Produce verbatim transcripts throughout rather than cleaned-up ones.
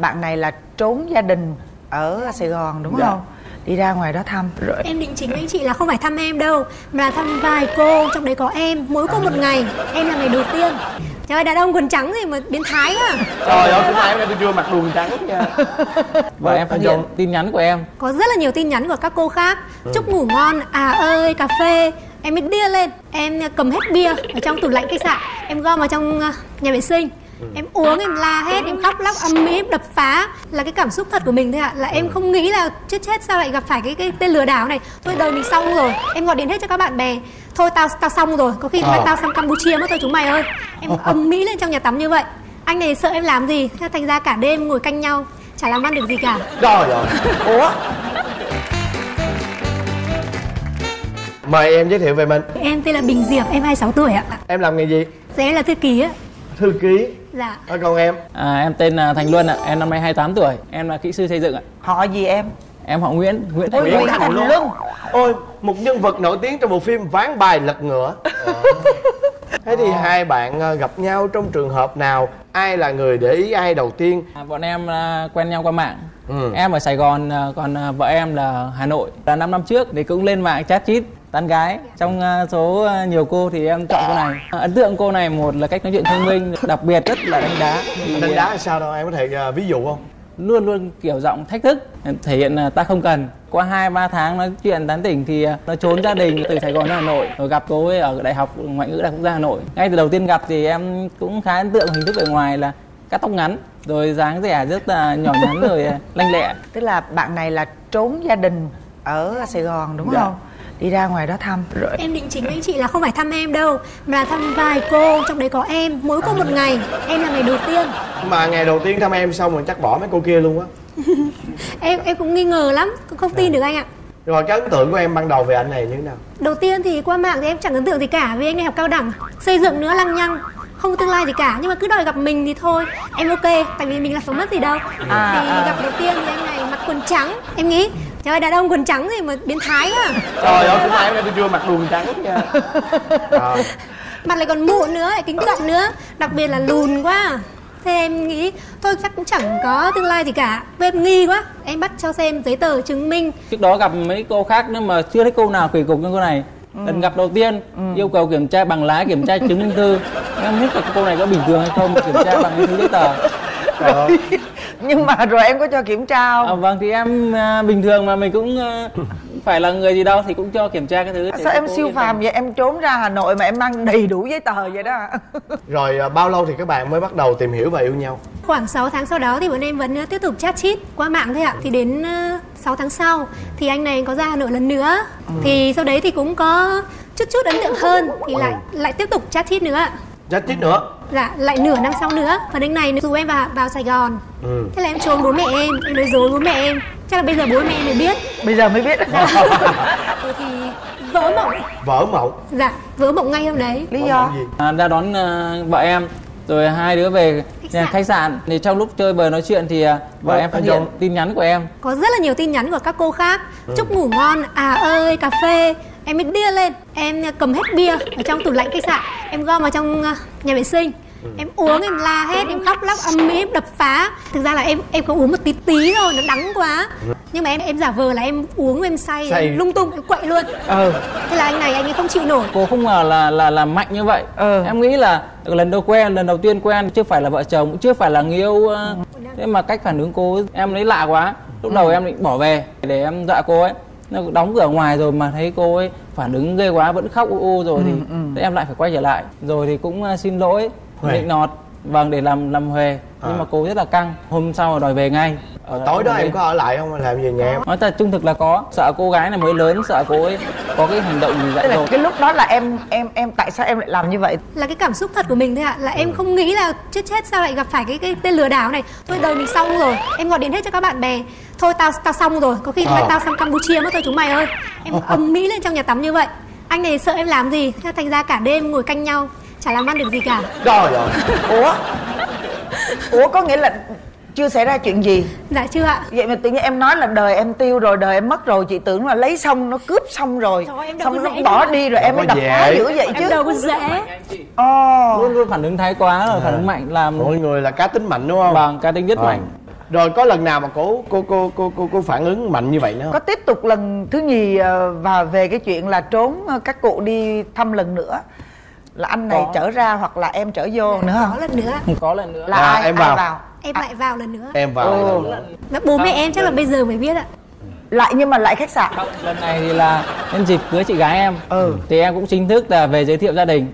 bạn này là trốn gia đình ở Sài Gòn đúng dạ. không? Đi ra ngoài đó thăm. Rồi. Em định chính với chị là không phải thăm em đâu, mà là thăm vài cô, trong đấy có em, mỗi cô một ngày. Em là ngày đầu tiên. Trời ơi, đàn ông quần trắng thì mà biến thái á. Trời ơi, hôm nay tôi chưa mặc đồ trắng nha. Và em phải nhận tin nhắn của em. Có rất là nhiều tin nhắn của các cô khác. Ừ. Chúc ngủ ngon, à ơi, cà phê. Em mới điên lên. Em cầm hết bia ở trong tủ lạnh khách sạn. Em gom vào trong nhà vệ sinh. Ừ. Em uống, em la hết, em khóc lóc âm ỉ, đập phá. Là cái cảm xúc thật của mình thôi ạ. Là em không nghĩ là chết chết sao lại gặp phải cái, cái tên lừa đảo này. Thôi đời mình xong rồi. Em gọi điện hết cho các bạn bè. Thôi tao tao xong rồi. Có khi à. tao sang Campuchia mất thôi chúng mày ơi. Em âm ỉ lên trong nhà tắm như vậy. Anh này sợ em làm gì. Thành ra cả đêm ngồi canh nhau. Chả làm ăn được gì cả. Trời ơi. Ủa. Mời em giới thiệu về mình. Em tên là Bình Diệp, em hai mươi sáu tuổi ạ. Em làm nghề gì? Dạ em là thư ký ạ. Thư ký? Dạ. Ở còn em? À, em tên là Thành Luân ạ, em năm nay hai mươi tám tuổi. Em là kỹ sư xây dựng ạ. Họ gì em? Em họ Nguyễn, Nguyễn Thành Luân. Nguyễn Thành Luân. Ôi, một nhân vật nổi tiếng trong bộ phim Ván Bài Lật Ngửa. À. Thế thì à. hai bạn gặp nhau trong trường hợp nào? Ai là người để ý ai đầu tiên? À, bọn em quen nhau qua mạng. Ừ. Em ở Sài Gòn, còn vợ em là Hà Nội. Là năm năm trước thì cũng lên mạng chat chít tán gái. Trong số nhiều cô thì em chọn cô này. Ấn tượng cô này, một là cách nói chuyện thông minh, đặc biệt rất là đánh đá. Thì đánh đá sao đâu, em có thể ví dụ không? Luôn luôn kiểu giọng thách thức, thể hiện là ta không cần. Qua hai ba tháng nói chuyện tán tỉnh thì nó trốn gia đình từ Sài Gòn ra Hà Nội. Rồi gặp cô ấy ở Đại học Ngoại ngữ Đại học Quốc gia Hà Nội. Ngay từ đầu tiên gặp thì em cũng khá ấn tượng hình thức bề ngoài là cắt tóc ngắn, rồi dáng vẻ rất là nhỏ nhắn rồi lanh lẹ. Tức là bạn này là trốn gia đình ở Sài Gòn đúng dạ. không? Đi ra ngoài đó thăm. Rồi. Em định chính với chị là không phải thăm em đâu, mà là thăm vài cô, trong đấy có em, mỗi cô một ngày. Em là ngày đầu tiên. Mà ngày đầu tiên thăm em xong rồi chắc bỏ mấy cô kia luôn á. em em cũng nghi ngờ lắm, không tin được anh ạ. Rồi cái ấn tượng của em ban đầu về anh này như thế nào? Đầu tiên thì qua mạng thì em chẳng ấn tượng gì cả, vì anh này học cao đẳng, xây dựng nữa, lăng nhăng, không có tương lai gì cả. Nhưng mà cứ đòi gặp mình thì thôi, em ok, tại vì mình là phải mất gì đâu. À, thì à. gặp đầu tiên thì anh này mặc quần trắng, em nghĩ trời ơi, đàn ông quần trắng thì mà biến thái á. Trời ơi, hôm nay em tôi chưa mặc đồ trắng nha. À. Mặt lại còn mụn nữa, lại kính cận nữa. Đặc biệt là lùn quá. Thế em nghĩ, thôi chắc cũng chẳng có tương lai gì cả. Em nghi quá, em bắt cho xem giấy tờ chứng minh. Trước đó gặp mấy cô khác nữa mà chưa thấy cô nào quỷ cục như cô này. Ừ. Lần gặp đầu tiên, ừ. yêu cầu kiểm tra bằng lái, kiểm tra chứng minh thư. Em không biết là cô này có bình thường hay không, kiểm tra bằng thứ giấy tờ. Rồi. Nhưng mà rồi em có cho kiểm tra không? À, vâng thì em à, bình thường mà mình cũng à, phải là người gì đâu thì cũng cho kiểm tra cái thứ. À, sao em siêu phàm vậy? Em trốn ra Hà Nội mà em mang đầy đủ giấy tờ vậy đó. Rồi à, bao lâu thì các bạn mới bắt đầu tìm hiểu và yêu nhau? Khoảng sáu tháng sau đó thì bọn em vẫn tiếp tục chat chít qua mạng thôi ạ. Thì đến uh, sáu tháng sau thì anh này có ra Hà Nội lần nữa. Ừ. Thì sau đấy thì cũng có chút chút ấn tượng hơn thì lại lại tiếp tục chat chít nữa ạ. Chat chít nữa? Dạ, lại nửa năm sau nữa. Và đến này dù em vào, vào Sài Gòn. Ừ. Thế là em trốn bố mẹ em, em nói dối bố mẹ em. Chắc là bây giờ bố mẹ em mới biết. Bây giờ mới biết. Dạ. Rồi thì vỡ mộng. Vỡ mộng? Dạ, vỡ mộng ngay hôm đấy. Lý do? À, ra đón uh, vợ em. Rồi hai đứa về khách sạn. Khách sạn. Thì trong lúc chơi bời nói chuyện thì uh, vợ em phát hiện tin nhắn của em. Có rất là nhiều tin nhắn của các cô khác. Ừ. Chúc ngủ ngon, à ơi, cà phê. Em mới điên lên. Em cầm hết bia ở trong tủ lạnh khách sạn. Em gom vào trong nhà vệ sinh. Ừ. Em uống, em la hết, em khóc lóc âm ỉ, đập phá. Thực ra là em em có uống một tí tí rồi, nó đắng quá. Ừ. Nhưng mà em em giả vờ là em uống, em say, say. Em lung tung, em quậy luôn. Ừ. Thế là anh này anh ấy không chịu nổi. Cô không ngờ là là là mạnh như vậy. Ừ. Em nghĩ là lần đầu quen, lần đầu tiên quen chưa phải là vợ chồng, chưa phải là người yêu. Ừ. Thế mà cách phản ứng cô em lấy lạ quá. Lúc đầu ừ. em định bỏ về để em dọa cô ấy. Nó đóng cửa ngoài rồi mà thấy cô ấy phản ứng ghê quá, vẫn khóc u u rồi. Ừ, thì ừ. em lại phải quay trở lại. Rồi thì cũng xin lỗi, nịnh nọt, vâng, để làm làm huề. À. Nhưng mà cô rất là căng. Hôm sau đòi về ngay. Ở tối đó em ấy. Có ở lại không? Làm gì nhà em? Nói thật trung thực là có. Sợ cô gái này mới lớn, sợ cô ấy có cái hành động gì dại dột. Cái lúc đó là em em em tại sao em lại làm như vậy? Là cái cảm xúc thật của mình thôi ạ. Là ừ. em không nghĩ là chết chết sao lại gặp phải cái cái tên lừa đảo này. Thôi đời mình xong rồi. Em gọi điện hết cho các bạn bè. Thôi tao tao xong rồi. Có khi à. tao sang Campuchia mất thôi chúng mày ơi. Em âm ỉ lên trong nhà tắm như vậy. Anh này sợ em làm gì? Thành ra cả đêm ngồi canh nhau. Chả làm ăn được gì cả. Trời ơi. Ủa? Ủa có nghĩa là chưa xảy ra chuyện gì? Dạ chưa ạ. Vậy mà tự nhiên em nói là đời em tiêu rồi, đời em mất rồi. Chị tưởng là lấy xong, nó cướp xong rồi. Trời ơi, em xong nó bỏ đi rồi em mới đập phá dữ vậy chứ. Em đâu có dễ. Ồ. Luôn luôn phản ứng thái quá rồi, à. phản ứng mạnh làm. Mọi người là cá tính mạnh đúng không? Vâng, cá tính rất à. mạnh. Rồi có lần nào mà cô cô cô cô cô, cô phản ứng mạnh như vậy nữa không? Có tiếp tục lần thứ nhì và về cái chuyện là trốn các cụ đi thăm lần nữa, là anh này có trở ra hoặc là em trở vô là nữa không? Có lần nữa. Có lần nữa. Là à, ai, em vào. Ai vào? Em lại vào lần nữa. Em vào ừ. lần nữa. Mà bố mẹ em chắc là bây giờ mới biết ạ. Lại nhưng mà lại khách sạn. Không, lần này thì là nhân dịp cưới chị gái em. Ừ. Thì em cũng chính thức là về giới thiệu gia đình.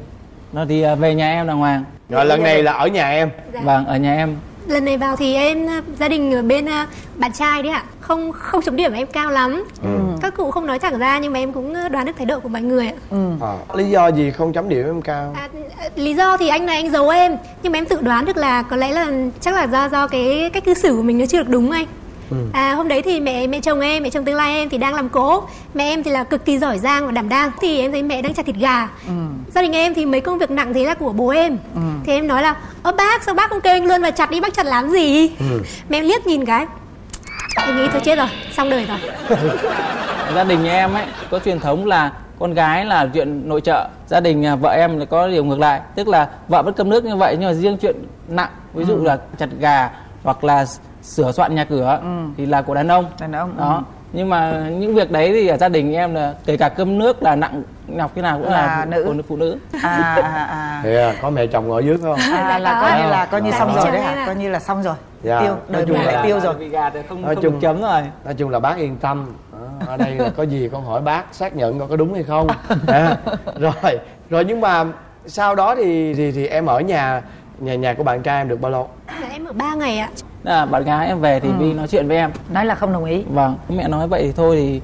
Nó thì về nhà em đàng hoàng. Rồi lần này là ở nhà em. Dạ. Vâng, ở nhà em. Lần này vào thì em gia đình ở bên bạn trai đấy ạ. Không không chấm điểm em cao lắm. Ừ. Các cụ không nói thẳng ra nhưng mà em cũng đoán được thái độ của mọi người ạ. Ừ. À, lý do gì không chấm điểm em cao? À, lý do thì anh này anh giấu em, nhưng mà em tự đoán được là có lẽ là chắc là do do cái cách cư xử của mình nó chưa được đúng anh. Ừ. À, hôm đấy thì mẹ mẹ chồng em, mẹ chồng tương lai em thì đang làm cố. Mẹ em thì là cực kỳ giỏi giang và đảm đang. Thì em thấy mẹ đang chặt thịt gà. Ừ. Gia đình em thì mấy công việc nặng thế là của bố em. Ừ. Thì em nói là ơ bác sao bác không kêu anh luôn mà chặt đi, bác chặt làm gì? Ừ. Mẹ em liếc nhìn cái em nghĩ thôi chết rồi, xong đời rồi. Gia đình nhà em ấy có truyền thống là con gái là chuyện nội trợ. Gia đình vợ em là có điều ngược lại, tức là vợ bất cơm nước như vậy nhưng mà riêng chuyện nặng, ví dụ ừ. là chặt gà hoặc là sửa soạn nhà cửa ừ. thì là của đàn ông. Đàn ông đó. Ừ. Nhưng mà những việc đấy thì ở gia đình em là kể cả cơm nước là nặng nhọc cái nào cũng là, là nữ. Phụ, phụ nữ. À, à, à. Thì à, có mẹ chồng ở dưới không? À, là coi như là coi như xong rồi đấy hả? Coi như là xong rồi. Yeah. Tiêu, đời mình lại tiêu rồi. Không, nói không chung chấm rồi. Nói chung là bác yên tâm. À, ở đây là có gì con hỏi bác xác nhận coi có đúng hay không. À, rồi, rồi nhưng mà sau đó thì thì, thì em ở nhà nhà nhà của bạn trai em được bao lâu? Dạ, em ở ba ngày ạ. À, bạn gái em về thì Vi ừ. nói chuyện với em, nói là không đồng ý. Vâng, mẹ nói vậy thì thôi thì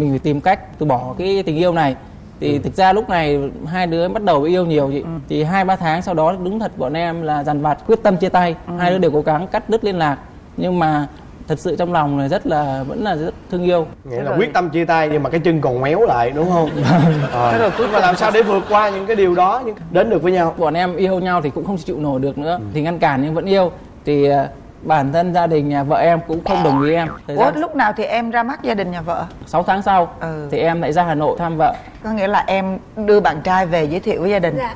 mình phải tìm cách từ bỏ cái tình yêu này. Thì ừ. thực ra lúc này hai đứa bắt đầu yêu nhiều chị. Ừ. Thì hai ba tháng sau đó đúng thật bọn em là dằn vặt quyết tâm chia tay. Ừ. Hai đứa đều cố gắng cắt đứt liên lạc, nhưng mà thật sự trong lòng là rất là vẫn là rất thương yêu. Nghĩa là rồi. Quyết tâm chia tay nhưng mà cái chân còn méo lại đúng không? Thế rồi cứ mà làm sao để vượt qua những cái điều đó, những... đến được với nhau. Bọn em yêu nhau thì cũng không chịu nổi được nữa, ừ. thì ngăn cản nhưng vẫn yêu. Thì bản thân gia đình nhà vợ em cũng không đồng ý em. Thời gian... Ủa, lúc nào thì em ra mắt gia đình nhà vợ? sáu tháng sau ừ. thì em lại ra Hà Nội thăm vợ. Có nghĩa là em đưa bạn trai về giới thiệu với gia đình. Dạ.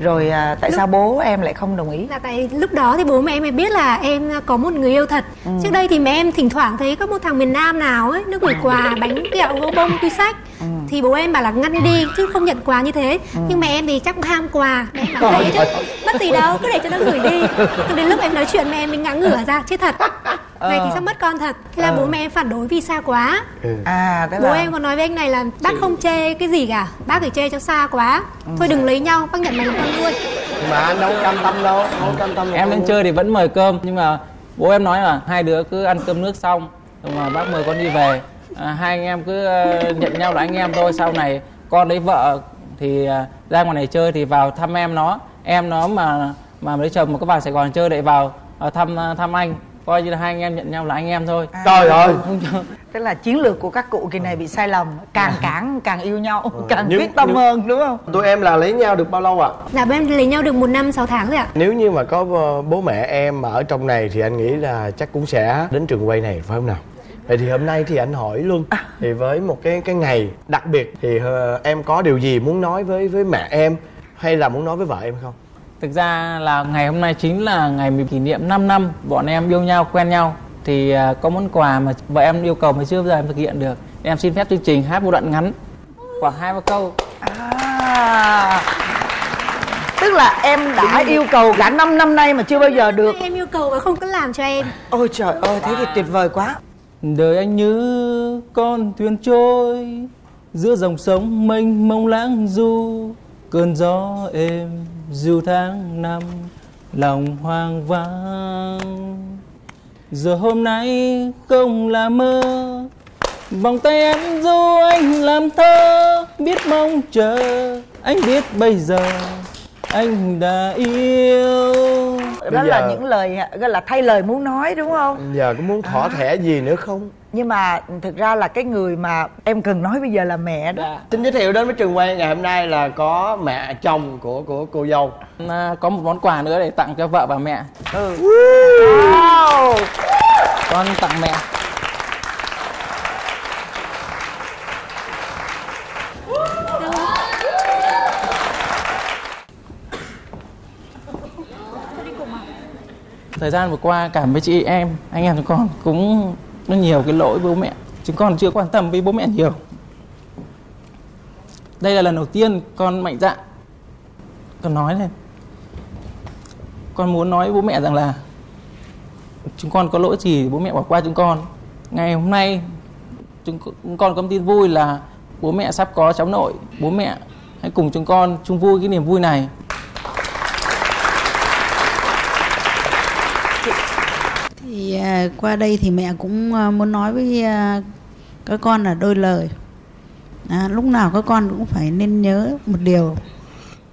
Rồi à, tại lúc... sao bố em lại không đồng ý? Là tại lúc đó thì bố mẹ em biết là em có một người yêu thật. Ừ. Trước đây thì mẹ em thỉnh thoảng thấy có một thằng miền Nam nào ấy, nó gửi quà bánh kẹo, gấu bông, túi xách. Ừ. Thì bố em bảo là ngăn đi chứ không nhận quà như thế. Ừ. Nhưng mẹ em thì chắc cũng ham quà. Mẹ em bảo thế chứ mất gì đâu, cứ để cho nó gửi đi. Còn đến lúc em nói chuyện mẹ em mình ngã ngửa ra, chết thật. Này ờ. thì sắp mất con thật. Thế là ờ. bố mẹ em phản đối vì xa quá. Ừ. À, bố là... em còn nói với anh này là bác không chê cái gì cả, bác phải chê cho xa quá. Ừ. Thôi đừng lấy nhau, bác nhận mày làm con nuôi. Mà anh đâu cam tâm đâu, không cam tâm. Em lên chơi thì vẫn mời cơm, nhưng mà bố em nói là hai đứa cứ ăn cơm nước xong rồi mà bác mời con đi về. À, hai anh em cứ nhận nhau là anh em thôi. Sau này con lấy vợ thì ra ngoài này chơi thì vào thăm em nó. Em nó mà mà lấy chồng mà có vào Sài Gòn chơi lại vào thăm thăm anh. Coi như là hai anh em nhận nhau là anh em thôi. À, trời ơi. Tức là chiến lược của các cụ kỳ này bị sai lầm. Càng cản càng yêu nhau, càng nhưng, quyết tâm nhưng... hơn đúng không? Tụi em là lấy nhau được bao lâu ạ? À? Dạ bên em lấy nhau được một năm sáu tháng rồi ạ. Nếu như mà có bố mẹ em mà ở trong này thì anh nghĩ là chắc cũng sẽ đến trường quay này phải không nào? Vậy thì hôm nay thì anh hỏi luôn. À. Thì với một cái cái ngày đặc biệt thì uh, em có điều gì muốn nói với với mẹ em hay là muốn nói với vợ em không? Thực ra là ngày hôm nay chính là ngày mình kỷ niệm năm năm bọn em yêu nhau, quen nhau. Thì có món quà mà vợ em yêu cầu mà chưa bao giờ em thực hiện được. Em xin phép chương trình hát một đoạn ngắn khoảng hai ba câu. À, tức là em đã yêu cầu cả năm năm nay mà chưa bao giờ được. Em yêu cầu mà không có làm cho em. Ôi trời ơi, thế thì tuyệt vời quá. Đời anh như con thuyền trôi giữa dòng sông mênh mông lãng du, cơn gió êm dù tháng năm lòng hoang vắng. Giờ hôm nay không là mơ, vòng tay em du anh làm thơ, biết mong chờ anh biết bây giờ anh đã yêu. Đó bây là giờ... những lời gọi là thay lời muốn nói đúng không? Giờ có muốn thỏa à. thẻ gì nữa không? Nhưng mà thực ra là cái người mà em cần nói bây giờ là mẹ đó. Dạ. Xin giới thiệu đến với trường quay ngày hôm nay là có mẹ chồng của của cô dâu. À, có một món quà nữa để tặng cho vợ và mẹ. Ừ. Wow. Con tặng mẹ. Thời gian vừa qua cả mấy chị em, anh em chúng con cũng có nhiều cái lỗi với bố mẹ. Chúng con chưa quan tâm với bố mẹ nhiều. Đây là lần đầu tiên con mạnh dạn, con nói lên. Con muốn nói với bố mẹ rằng là chúng con có lỗi gì bố mẹ bỏ qua chúng con. Ngày hôm nay chúng con có tin vui là bố mẹ sắp có cháu nội. Bố mẹ hãy cùng chúng con chung vui cái niềm vui này. Thì qua đây thì mẹ cũng muốn nói với các con là đôi lời. À, lúc nào các con cũng phải nên nhớ một điều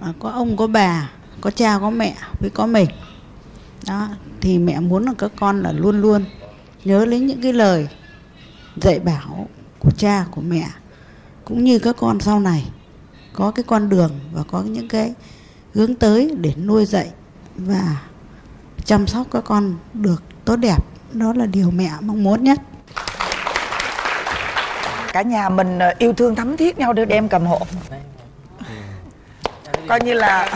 à, có ông có bà, có cha có mẹ với có mình. Đó, thì mẹ muốn là các con là luôn luôn nhớ lấy những cái lời dạy bảo của cha của mẹ, cũng như các con sau này có cái con đường và có những cái hướng tới để nuôi dạy và chăm sóc các con được tốt đẹp. Đó là điều mẹ mong muốn nhất. Cả nhà mình yêu thương thấm thiết nhau, đưa đem cầm hộ. Coi như là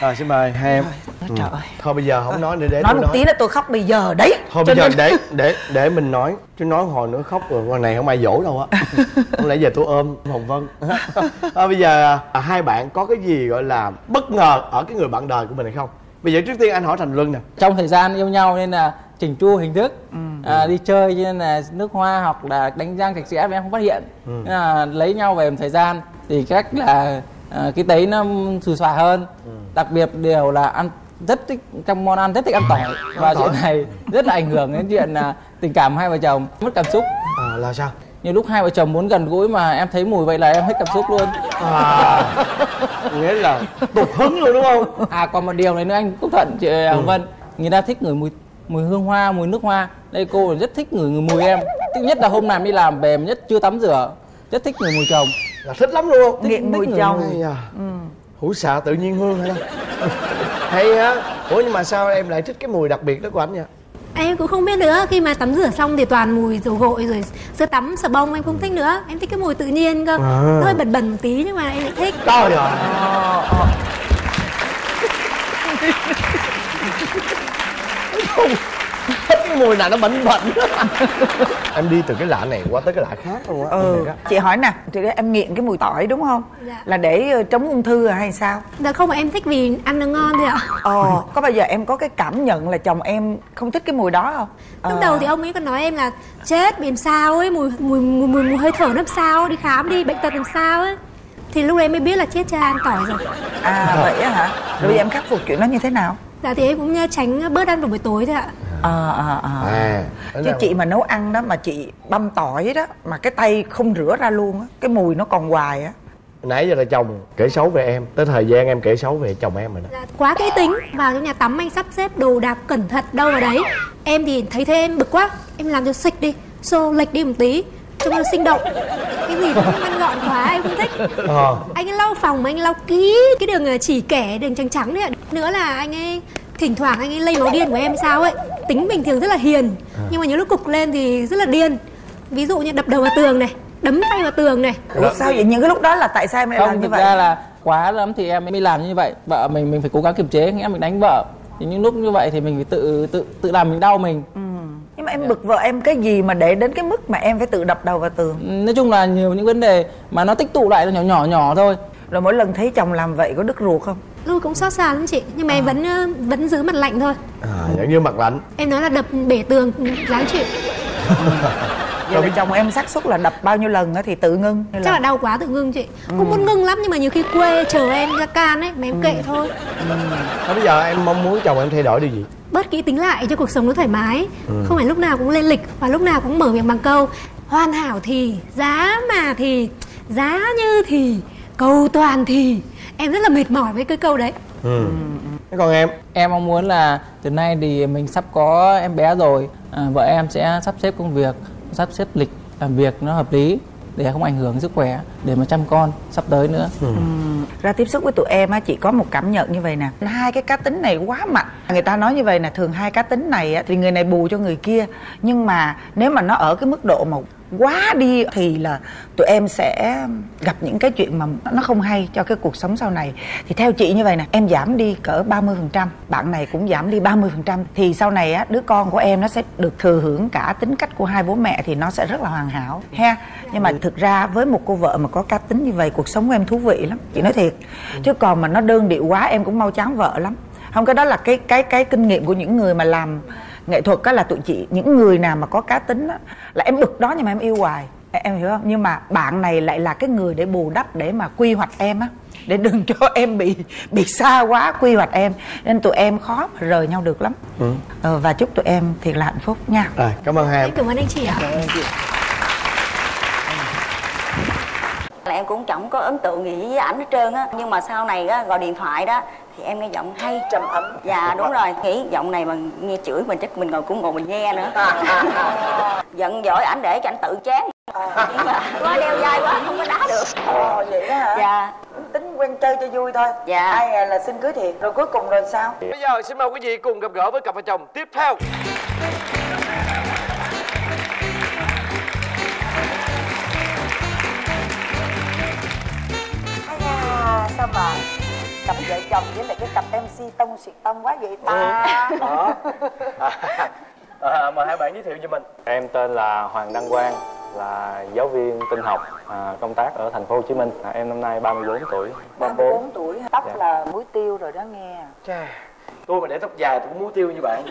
rồi, xin mời hai em. Ừ. Trời ơi. Thôi bây giờ không nói nữa, để nói một nói. Tí là tôi khóc bây giờ đấy. Thôi bây giờ nên... để để để mình nói, chứ nói hồi nữa khóc rồi con này không ai dỗ đâu á. Không lẽ giờ tôi ôm Hồng Vân. À, bây giờ à, hai bạn có cái gì gọi là bất ngờ ở cái người bạn đời của mình hay không? Bây giờ trước tiên anh hỏi Thành Luân nè. Trong thời gian yêu nhau nên là chỉnh chu hình thức, ừ. à, đi chơi nên là nước hoa hoặc là đánh răng sạch sẽ em không phát hiện. Ừ. Nên là lấy nhau về một thời gian thì cách là à, cái tấy nó xù xòa hơn. Ừ. Đặc biệt điều là ăn rất thích, trong món ăn rất thích ăn tỏi. Và chuyện này rất là ảnh hưởng đến chuyện à, tình cảm hai vợ chồng. Mất cảm xúc. À, là sao? Nhiều lúc hai vợ chồng muốn gần gũi mà em thấy mùi vậy là em hết cảm xúc luôn. À, nghĩa là tụt hứng luôn đúng không? À, còn một điều này nữa anh Quốc Thuận, chị Hồng ừ. Vân. Người ta thích ngửi mùi mùi hương hoa, mùi nước hoa. Đây cô rất thích ngửi người mùi em. Thứ nhất là hôm nào đi làm về nhất chưa tắm rửa, rất thích người mùi chồng. Là thích lắm luôn, nghiện mùi chồng. Hủ xạ tự nhiên hương hay không? Hay á. Ủa nhưng mà sao em lại thích cái mùi đặc biệt đó của anh nhỉ? Em cũng không biết nữa, khi mà tắm rửa xong thì toàn mùi dầu gội rồi sữa tắm, xà bông, em không thích nữa. Em thích cái mùi tự nhiên cơ, à. Nó hơi bẩn bẩn một tí nhưng mà em lại thích. Trời ơi. À, à. Không, thích cái mùi nào nó bẩn bẩn. Em đi từ cái lạ này qua tới cái lạ khác luôn á. Ừ. Chị hỏi nè, thì em nghiện cái mùi tỏi đúng không? Dạ. Là để chống ung thư hay sao? Dạ không, em thích vì ăn nó ngon thôi ạ. Ờ, có bao giờ em có cái cảm nhận là chồng em không thích cái mùi đó không? Lúc ờ. đầu thì ông ấy còn nói em là chết vì làm sao ấy, mùi mùi mùi, mùi, mùi hơi thở làm sao, đi khám đi, bệnh tật làm sao ấy. Thì lúc đấy em mới biết là chết cha ăn tỏi rồi. À vậy á hả? Rồi bây giờ em khắc phục chuyện đó như thế nào? Dạ thì em cũng tránh bớt ăn vào buổi tối thôi ạ. Ờ ờ ờ Chứ chị mà nấu ăn đó mà chị băm tỏi đó mà cái tay không rửa ra luôn á, cái mùi nó còn hoài á. Nãy giờ là chồng kể xấu về em, tới thời gian em kể xấu về chồng em rồi đó. Dạ, quá kỹ tính. Vào trong nhà tắm anh sắp xếp đồ đạc cẩn thận đâu vào đấy. Em thì thấy thế em bực quá, em làm cho sạch đi, xô lệch đi một tí cho nó sinh động. Cái gì cũng ăn gọn quá em không thích. Ờ. Anh ấy lau phòng mà anh lau kỹ cái đường chỉ kẻ, đường trắng trắng đấy ạ. Nữa là anh ấy thỉnh thoảng anh ấy lây máu điên của em sao ấy. Tính bình thường rất là hiền à. Nhưng mà những lúc cục lên thì rất là điên. Ví dụ như đập đầu vào tường này, đấm tay vào tường này. Ủa sao vậy? Những cái lúc đó là tại sao em lại không, làm như vậy? Không, thực ra là quá lắm thì em mới làm như vậy. Vợ mình mình phải cố gắng kiềm chế, nghĩa mình đánh vợ. Thì những lúc như vậy thì mình phải tự tự tự làm mình đau mình. Ừ. Nhưng mà em bực vợ em cái gì mà để đến cái mức mà em phải tự đập đầu vào tường? Nói chung là nhiều những vấn đề mà nó tích tụ lại là nhỏ nhỏ nhỏ thôi. Rồi mỗi lần thấy chồng làm vậy có đứt ruột không? Tôi cũng xót xa lắm chị, nhưng mà à. em vẫn vẫn giữ mặt lạnh thôi. À, giống như mặt lạnh. Em nói là đập bể tường ráng chịu. Vậy là chồng em xác suất là đập bao nhiêu lần thì tự ngưng. Chắc là... là đau quá tự ngưng chị. Ừ. Cũng muốn ngưng lắm nhưng mà nhiều khi quê chờ em ra can ấy mà em ừ. kệ thôi. Ừ. À, bây giờ em mong muốn chồng em thay đổi điều gì? Bớt kỹ tính lại cho cuộc sống nó thoải mái. Ừ. Không phải lúc nào cũng lên lịch và lúc nào cũng mở miệng bằng câu hoàn hảo thì, giá mà thì, giá như thì, cầu toàn thì. Em rất là mệt mỏi với cái câu đấy. Ừ. Thế còn em? Em mong muốn là từ nay thì mình sắp có em bé rồi, à, vợ em sẽ sắp xếp công việc, sắp xếp lịch làm việc nó hợp lý để không ảnh hưởng sức khỏe, để mà chăm con sắp tới nữa. Ừ. Ừ. Ra tiếp xúc với tụi em á, chị có một cảm nhận như vậy nè. Hai cái cá tính này quá mạnh. Người ta nói như vậy là thường hai cá tính này á, thì người này bù cho người kia. Nhưng mà nếu mà nó ở cái mức độ mà quá đi thì là tụi em sẽ gặp những cái chuyện mà nó không hay cho cái cuộc sống sau này. Thì theo chị như vậy nè, em giảm đi cỡ ba mươi phần trăm, bạn này cũng giảm đi ba mươi phần trăm, thì sau này á, đứa con của em nó sẽ được thừa hưởng cả tính cách của hai bố mẹ thì nó sẽ rất là hoàn hảo ha. Nhưng mà thực ra với một cô vợ mà có cá tính như vậy, cuộc sống của em thú vị lắm, chị nói thiệt. Chứ còn mà nó đơn điệu quá em cũng mau chán vợ lắm. Không, cái đó là cái cái cái kinh nghiệm của những người mà làm nghệ thuật á, là tụi chị những người nào mà có cá tính á là em bực đó nhưng mà em yêu hoài, em hiểu không? Nhưng mà bạn này lại là cái người để bù đắp, để mà quy hoạch em á, để đừng cho em bị bị xa quá quy hoạch em, nên tụi em khó mà rời nhau được lắm. Ừ. Ờ, và chúc tụi em thiệt là hạnh phúc nha. À, cảm ơn hai em. Cảm ơn anh chị ạ. Cảm ơn chị. Là em cũng chẳng có ấn tượng gì với ảnh hết trơn á, nhưng mà sau này á, gọi điện thoại đó thì em nghe giọng hay trầm ấm. Dạ đúng rồi, nghĩ giọng này mà nghe chửi mình chắc mình ngồi cũng ngồi mình nghe nữa. Giận dỗi ảnh để cho ảnh tự chán. Quá đeo dai quá không có đá được. Ồ vậy đó hả? Dạ. Tính quen chơi cho vui thôi. Dạ. Ai là xin cưới thiệt, rồi cuối cùng rồi sao? Bây giờ xin mời quý vị cùng gặp gỡ với cặp vợ chồng tiếp theo. À, sao mà cặp vợ chồng với lại cái cặp em xê tông xuyệt tông quá vậy ta? Ừ. Đó. À, à, mời hai bạn giới thiệu cho mình. Em tên là Hoàng Đăng Quang, là giáo viên tin học, à, công tác ở thành phố Hồ Chí Minh. À, em năm nay ba mươi tư tuổi. ba mươi tư tuổi, tóc dạ. là muối tiêu rồi đó nghe. Chà, tôi mà để tóc dài tôi cũng muối tiêu như bạn.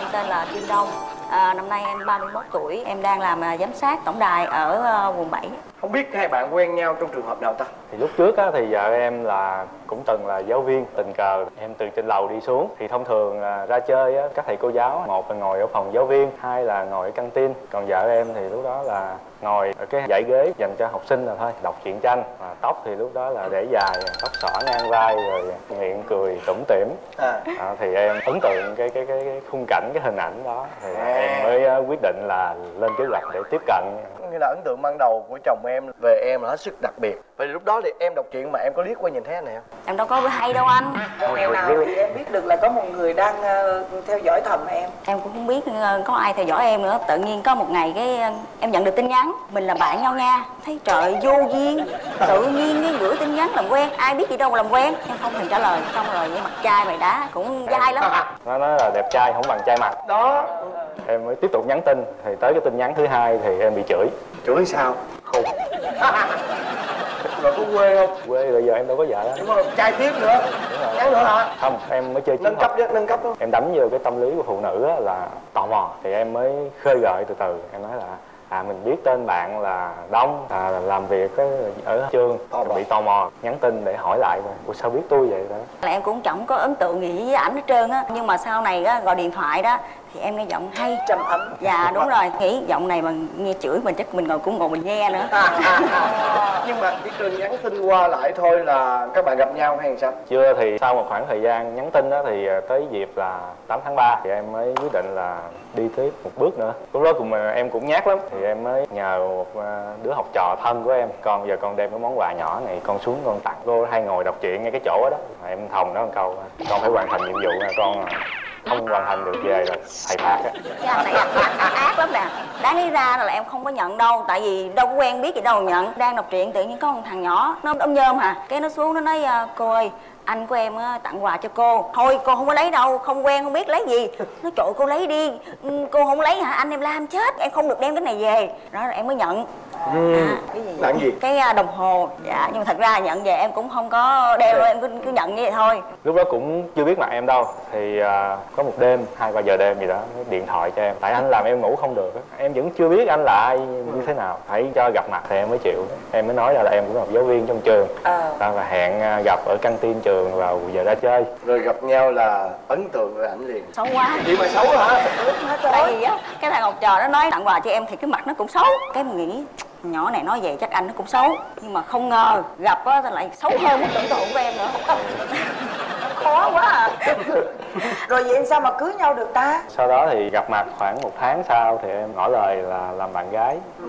Em tên là Kim Đông. À, năm nay em ba mươi mốt tuổi, em đang làm giám sát tổng đài ở quận bảy. Không biết hai bạn quen nhau trong trường hợp nào ta? Thì lúc trước á, thì vợ em là cũng từng là giáo viên, tình cờ em từ trên lầu đi xuống. Thì thông thường à, ra chơi á, các thầy cô giáo, một là ngồi ở phòng giáo viên, hai là ngồi ở căng tin. Còn vợ em thì lúc đó là ngồi ở cái dãy ghế dành cho học sinh là thôi, đọc truyện tranh. À, tóc thì lúc đó là để dài, tóc xõa ngang vai rồi miệng cười tủm tỉm. À. À, thì em ấn tượng cái, cái cái cái khung cảnh, cái hình ảnh đó thì à. em mới quyết định là lên kế hoạch để tiếp cận. Nghĩa là ấn tượng ban đầu của chồng em về em là hết sức đặc biệt. Vậy lúc đó thì em đọc truyện mà em có liếc qua nhìn thấy anh này không? Em đâu có hay đâu anh. Đâu ngày nào thì em biết được là có một người đang uh, theo dõi thầm em. Em cũng không biết uh, có ai theo dõi em nữa. Tự nhiên có một ngày cái uh, em nhận được tin nhắn mình là bạn nhau nha. Thấy trời vô duyên, tự nhiên cái gửi tin nhắn làm quen, ai biết gì đâu mà làm quen. Em không thèm trả lời, xong rồi với mặt trai mày đá cũng dai lắm. Nó nói là đẹp trai không bằng trai mặt. Đó. Em mới tiếp tục nhắn tin, thì tới cái tin nhắn thứ hai thì em bị chửi. Chửi sao? Khùng. Rồi có quê không? Quê rồi giờ em đâu có vợ đó. Đúng rồi, trai tiếp nữa. Trai nữa hả? Không, em mới chơi nâng cấp chứ, nâng cấp đó. Em đắm vô cái tâm lý của phụ nữ là tò mò. Thì em mới khơi gợi từ từ. Em nói là à mình biết tên bạn là Đông, à, là làm việc ở trường, bị tò mò nhắn tin để hỏi lại mà ủa sao biết tôi vậy đó. Là em cũng chẳng có ấn tượng gì với ảnh hết trơn á, nhưng mà sau này á, gọi điện thoại đó thì em nghe giọng hay trầm ấm. Dạ đúng rồi, nghĩ giọng này mà nghe chửi mình chắc mình ngồi cũng ngồi mình nghe nữa. À, à, à. Nhưng mà chỉ cần nhắn tin qua lại thôi là các bạn gặp nhau hay sao? Chưa, thì sau một khoảng thời gian nhắn tin đó thì tới dịp là tám tháng ba thì em mới quyết định là đi tiếp một bước nữa. Lúc đó cùng em cũng nhát lắm thì em mới nhờ một đứa học trò thân của em, con giờ con đem cái món quà nhỏ này con xuống con tặng. Cô hay ngồi đọc truyện ngay cái chỗ đó, đó. Em thòng đó một câu con phải hoàn thành nhiệm vụ nha con. Không hoàn thành được về rồi thầy phạt á. Cái này ác lắm nè. Đáng lý ra là em không có nhận đâu, tại vì đâu có quen biết gì đâu nhận. Đang đọc truyện tự nhiên có một thằng nhỏ nó ôm nhôm hả, cái nó xuống nó nói cô ơi anh của em tặng quà cho cô. Thôi cô không có lấy đâu, không quen không biết lấy gì. Nó trội cô lấy đi, cô không lấy hả anh em la em chết, em không được đem cái này về. Đó rồi em mới nhận. Ừ. À, cái gì? Tặng gì? Cái đồng hồ. Dạ nhưng mà thật ra nhận về em cũng không có đeo đâu, em cứ, cứ nhận như vậy thôi. Lúc đó cũng chưa biết mặt em đâu thì uh, có một đêm hai ba giờ đêm gì đó điện thoại cho em, tại anh làm em ngủ không được, em vẫn chưa biết anh là ai như thế nào, phải cho gặp mặt thì em mới chịu. Em mới nói ra là em cũng là một giáo viên trong trường à. Và hẹn gặp ở căng tin trường vào giờ ra chơi, rồi gặp nhau là ấn tượng về ảnh liền. Xấu quá chị mà xấu hả? Tại vì á cái thằng học trò nó nói tặng quà cho em thì cái mặt nó cũng xấu, cái mình nghĩ nhỏ này nói vậy chắc anh nó cũng xấu, nhưng mà không ngờ gặp á thì lại xấu hơn mức tưởng tượng của em nữa. Khó quá à. Rồi vậy sao mà cưới nhau được ta? Sau đó thì gặp mặt khoảng một tháng sau thì em ngỏ lời là làm bạn gái. Ừ.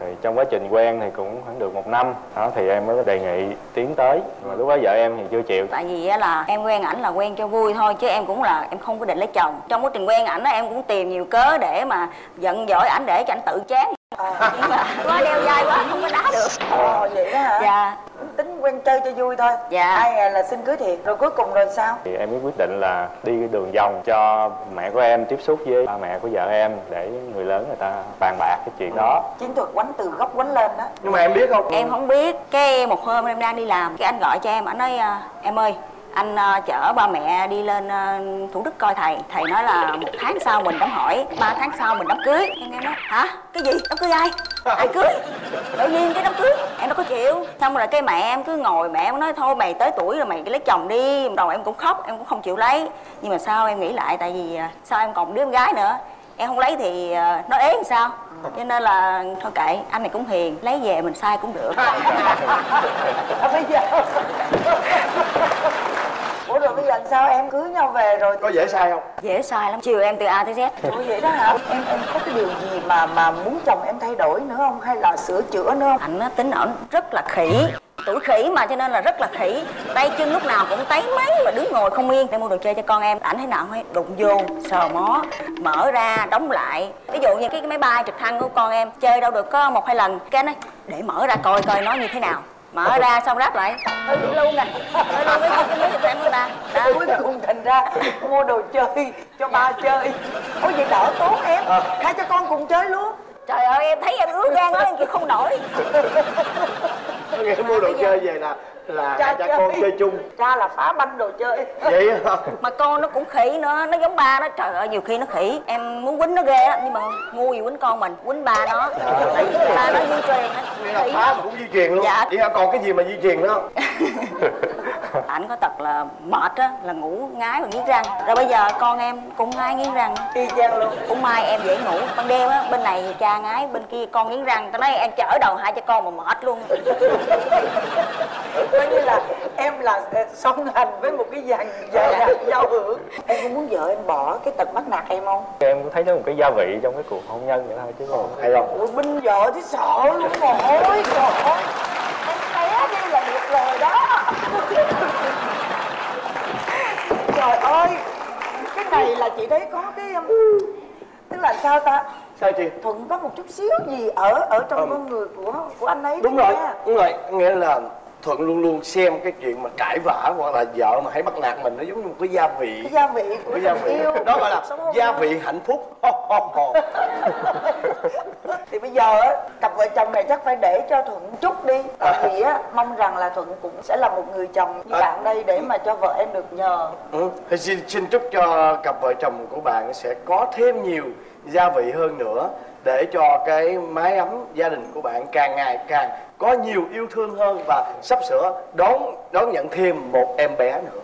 Thì trong quá trình quen thì cũng khoảng được một năm đó thì em mới đề nghị tiến tới, mà lúc đó vợ em thì chưa chịu. Tại vì á là em quen ảnh là quen cho vui thôi, chứ em cũng là em không có định lấy chồng. Trong quá trình quen ảnh á em cũng tìm nhiều cớ để mà giận dỗi ảnh để cho ảnh tự chán. Ờ, nhưng mà quá đeo dai quá không có đá được. Ồ, vậy đó hả? Dạ. Tính quen chơi cho vui thôi. Dạ. Ai ngày là xin cưới thiệt. Rồi cuối cùng rồi sao? Thì em mới quyết định là đi cái đường vòng cho mẹ của em tiếp xúc với ba mẹ của vợ em, để người lớn người ta bàn bạc cái chuyện đó. Chiến thuật quánh từ góc quánh lên đó. Nhưng mà em biết không? Em không biết. Cái một hôm em đang đi làm, cái anh gọi cho em, anh nói em ơi, anh uh, chở ba mẹ đi lên uh, Thủ Đức coi thầy. Thầy nói là một tháng sau mình đám hỏi, ba tháng sau mình đám cưới. Em em nói hả? Cái gì? Đám cưới ai? Ai cưới? Tự nhiên cái đám cưới em đâu có chịu. Xong rồi cái mẹ em cứ ngồi, mẹ em nói thôi mày tới tuổi rồi mày lấy chồng đi. Đầu em cũng khóc, em cũng không chịu lấy. Nhưng mà sao em nghĩ lại, tại vì uh, sao em còn đứa em gái nữa, em không lấy thì uh, nó ế làm sao. Cho nên là thôi kệ, anh này cũng hiền, lấy về mình sai cũng được. Bây giờ ủa rồi bây giờ sao em cưới nhau về rồi có dễ sai không? Dễ sai lắm, chiều em từ A tới Z. Ủa vậy đó hả? Em em có cái điều gì mà mà muốn chồng em thay đổi nữa không, hay là sửa chữa nữa không? Ảnh nó tính ổng rất là khỉ, tuổi khỉ mà, cho nên là rất là khỉ, tay chân lúc nào cũng tấy máy mà đứng ngồi không yên. Em mua đồ chơi cho con em, ảnh thấy nào hay đụng vô sờ mó, mở ra đóng lại. Ví dụ như cái, cái máy bay trực thăng của con em chơi đâu được có một hai lần, cái anh nói để mở ra coi coi nó như thế nào, mở ra xong ráp lại thôi luôn nè, thôi luôn cái cái mấy em ba đã. Cuối cùng thành ra mua đồ chơi cho ba chơi. Ôi vậy đỡ tốn em, hai cho con cùng chơi luôn. Trời ơi em thấy em ứa gan lắm, em chịu không nổi. Nghe mua đồ chơi về là là cha, cha chơi. Con chơi chung, cha là phá banh đồ chơi vậy hả? Mà con nó cũng khỉ nữa, nó giống ba nó. Trời ơi nhiều khi nó khỉ em muốn quýnh nó ghê lắm, nhưng mà ngu gì quýnh con mình, quýnh ba nó. Tại vì ba nó di truyền á, phá mà cũng di truyền luôn. Dạ. Vậy hả, còn cái gì mà di truyền nữa không? Ảnh có tật là mệt á là ngủ ngái và nghiến răng. Rồi bây giờ con em cũng ngái nghiến răng y chang luôn. Cũng may em dễ ngủ, ban đêm á bên này cha ngái, bên kia con nghiến răng. Tao nói em chở đầu hai cha con mà mệt luôn. Coi như là em là song hành với một cái dàn vợ giao hưởng. Em cũng muốn vợ em bỏ cái tật bắt nạt em không? Em cũng thấy nó một cái gia vị trong cái cuộc hôn nhân vậy thôi chứ còn hay không? Ủa binh vợ chứ sợ luôn rồi. Trời em té đi là được rồi đó. Trời ơi, cái này là chị thấy có cái tức là sao ta? Sao chị? Thuận có một chút xíu gì ở ở trong con người của của anh ấy. Đúng rồi, đúng rồi, nghĩa là Thuận luôn luôn xem cái chuyện mà cãi vã hoặc là vợ mà hãy bắt nạt mình nó giống như một cái gia vị. Cái gia vị của gia vị yêu. Đó gọi là gia vị hạnh phúc. Thì bây giờ á, cặp vợ chồng này chắc phải để cho Thuận chút đi. Tại vì á, mong rằng là Thuận cũng sẽ là một người chồng như à. bạn đây để mà cho vợ em được nhờ. Ừ, thì xin, xin chúc cho cặp vợ chồng của bạn sẽ có thêm nhiều gia vị hơn nữa, để cho cái mái ấm gia đình của bạn càng ngày càng có nhiều yêu thương hơn, và sắp sửa đón đón nhận thêm một em bé nữa.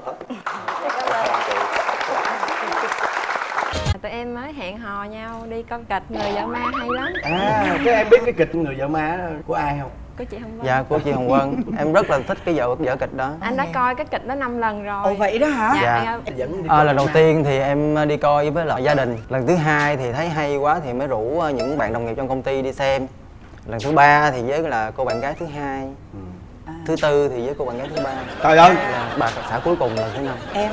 Tụi em mới hẹn hò nhau đi coi kịch Người Vợ Ma hay lắm. À, cái em biết cái kịch Người Vợ Ma của ai không? Của chị Hồng Vân. Dạ, của chị Hồng Vân. Em rất là thích cái vở vở kịch đó. Anh đã coi cái kịch đó năm lần rồi. Ồ vậy đó hả? Dạ. Dạ. À, lần đầu mà. tiên thì em đi coi với lại gia đình. Lần thứ hai thì thấy hay quá thì mới rủ những bạn đồng nghiệp trong công ty đi xem. Lần thứ ba thì với là cô bạn gái thứ hai. Ừ. À. Thứ tư thì với cô bạn gái thứ ba. Trời ơi. Dạ, bà xã cuối cùng lần thứ năm. Em.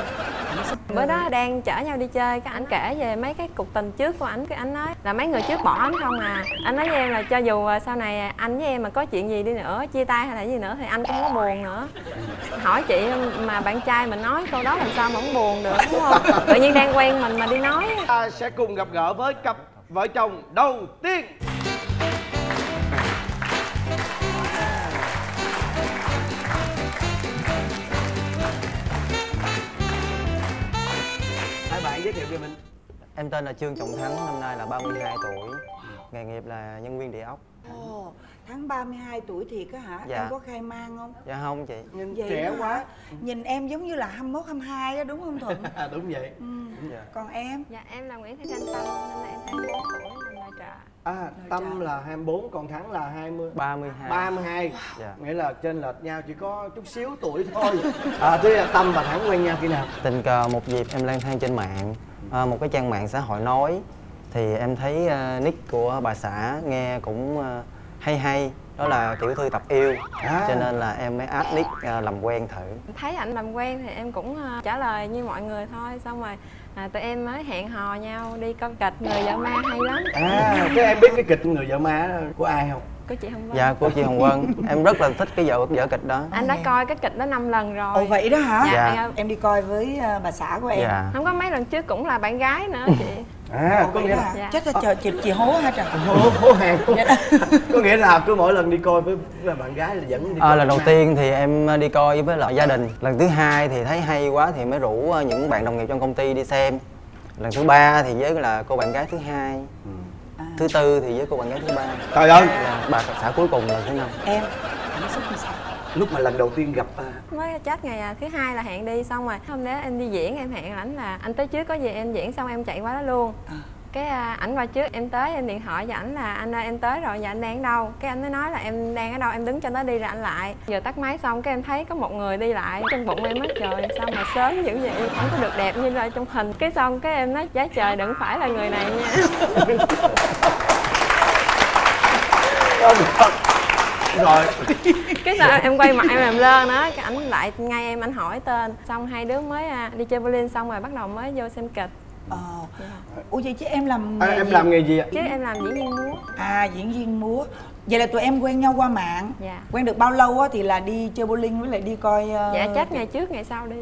Bữa đó đang chở nhau đi chơi, cái ảnh kể về mấy cái cuộc tình trước của ảnh. Cái ảnh nói là mấy người trước bỏ ảnh không à. Anh nói với em là cho dù sau này anh với em mà có chuyện gì đi nữa, chia tay hay là gì nữa thì anh cũng không có buồn nữa. Hỏi chị mà bạn trai mình nói câu đó làm sao mà không buồn được, đúng không? Tự nhiên đang quen mình mà đi nói. Ta sẽ cùng gặp gỡ với cặp vợ chồng đầu tiên. Giới thiệu về mình. Em tên là Trương Trọng Thắng, năm nay là ba mươi hai tuổi. Nghề nghiệp là nhân viên địa ốc. Ồ, Thắng ba mươi hai tuổi thiệt á hả? Dạ. Em có khai mang không? Dạ không chị. Nhìn trẻ quá. Nhìn em giống như là hai mốt hai mươi hai á, đúng không Thuận? Đúng vậy. Ừ. Đúng vậy. Còn em? Dạ em là Nguyễn Thái Căng Tâm, năm nay em hai mươi bốn tuổi, năm nay trà. À, Tâm là hai mươi bốn, còn Thắng là hai mươi ba mươi hai. ba mươi hai. Dạ. Nghĩa là chênh lệch nhau chỉ có chút xíu tuổi thôi. À, thế là Tâm và Thắng quen nhau khi nào? Tình cờ một dịp em lang thang trên mạng, à, một cái trang mạng xã hội nói, thì em thấy uh, nick của bà xã nghe cũng uh, hay hay, đó là tiểu thư tập yêu à. Cho nên là em mới áp nick làm quen thử. Thấy ảnh làm quen thì em cũng trả lời như mọi người thôi. Xong rồi à, tụi em mới hẹn hò nhau đi coi kịch Người Vợ Ma hay lắm. À, thế em biết cái kịch Người Vợ Ma của ai không? Của chị Hồng Vân. Dạ, của chị Hồng Vân. Em rất là thích cái vở, vở kịch đó. Anh đã coi cái kịch đó năm lần rồi. Ồ vậy đó hả? Dạ, dạ. Em đi coi với bà xã của em. Dạ. Không có mấy lần trước cũng là bạn gái nữa chị. À, có nghĩa là dạ. Chắc là chờ chị, chị hố hết trời. Hố, hố hàng. Có nghĩa là cứ mỗi lần đi coi với bạn gái là dẫn đi coi. À, lần đầu tiên thì em đi coi với lại gia đình. Lần thứ hai thì thấy hay quá thì mới rủ những bạn đồng nghiệp trong công ty đi xem. Lần thứ ba thì với là cô bạn gái thứ hai. Ừ. Thứ tư thì với cô bạn gái thứ ba. Trời ơi, bà xã cuối cùng là thứ năm. Em cảm xúc như sao lúc mà lần đầu tiên gặp? Mới chết ngày thứ hai là hẹn đi, xong rồi hôm đó em đi diễn, em hẹn ảnh là anh tới trước có gì em diễn, xong em chạy qua đó luôn. Cái ảnh qua trước, em tới em điện thoại cho ảnh là anh ơi em tới rồi, dạ anh đang ở đâu? Cái anh mới nói là em đang ở đâu, em đứng cho nó đi rồi anh lại. Giờ tắt máy xong cái em thấy có một người đi lại, trong bụng em nói trời sao mà sớm dữ vậy, không có được đẹp như là trong hình. Cái xong cái em nói giá trời đừng phải là người này nha. Rồi cái sao em quay mặt em làm lơ đó, cái ảnh lại ngay em, anh hỏi tên, xong hai đứa mới đi chơi bowling xong rồi bắt đầu mới vô xem kịch. Ờ. Ủa vậy chứ em làm nghề à, em gì? Làm nghề gì ạ? Chứ em làm diễn viên múa. À, diễn viên múa. Vậy là tụi em quen nhau qua mạng. Dạ. Quen được bao lâu á thì là đi chơi bowling với lại đi coi uh... Dạ chắc ngày trước ngày sau đi.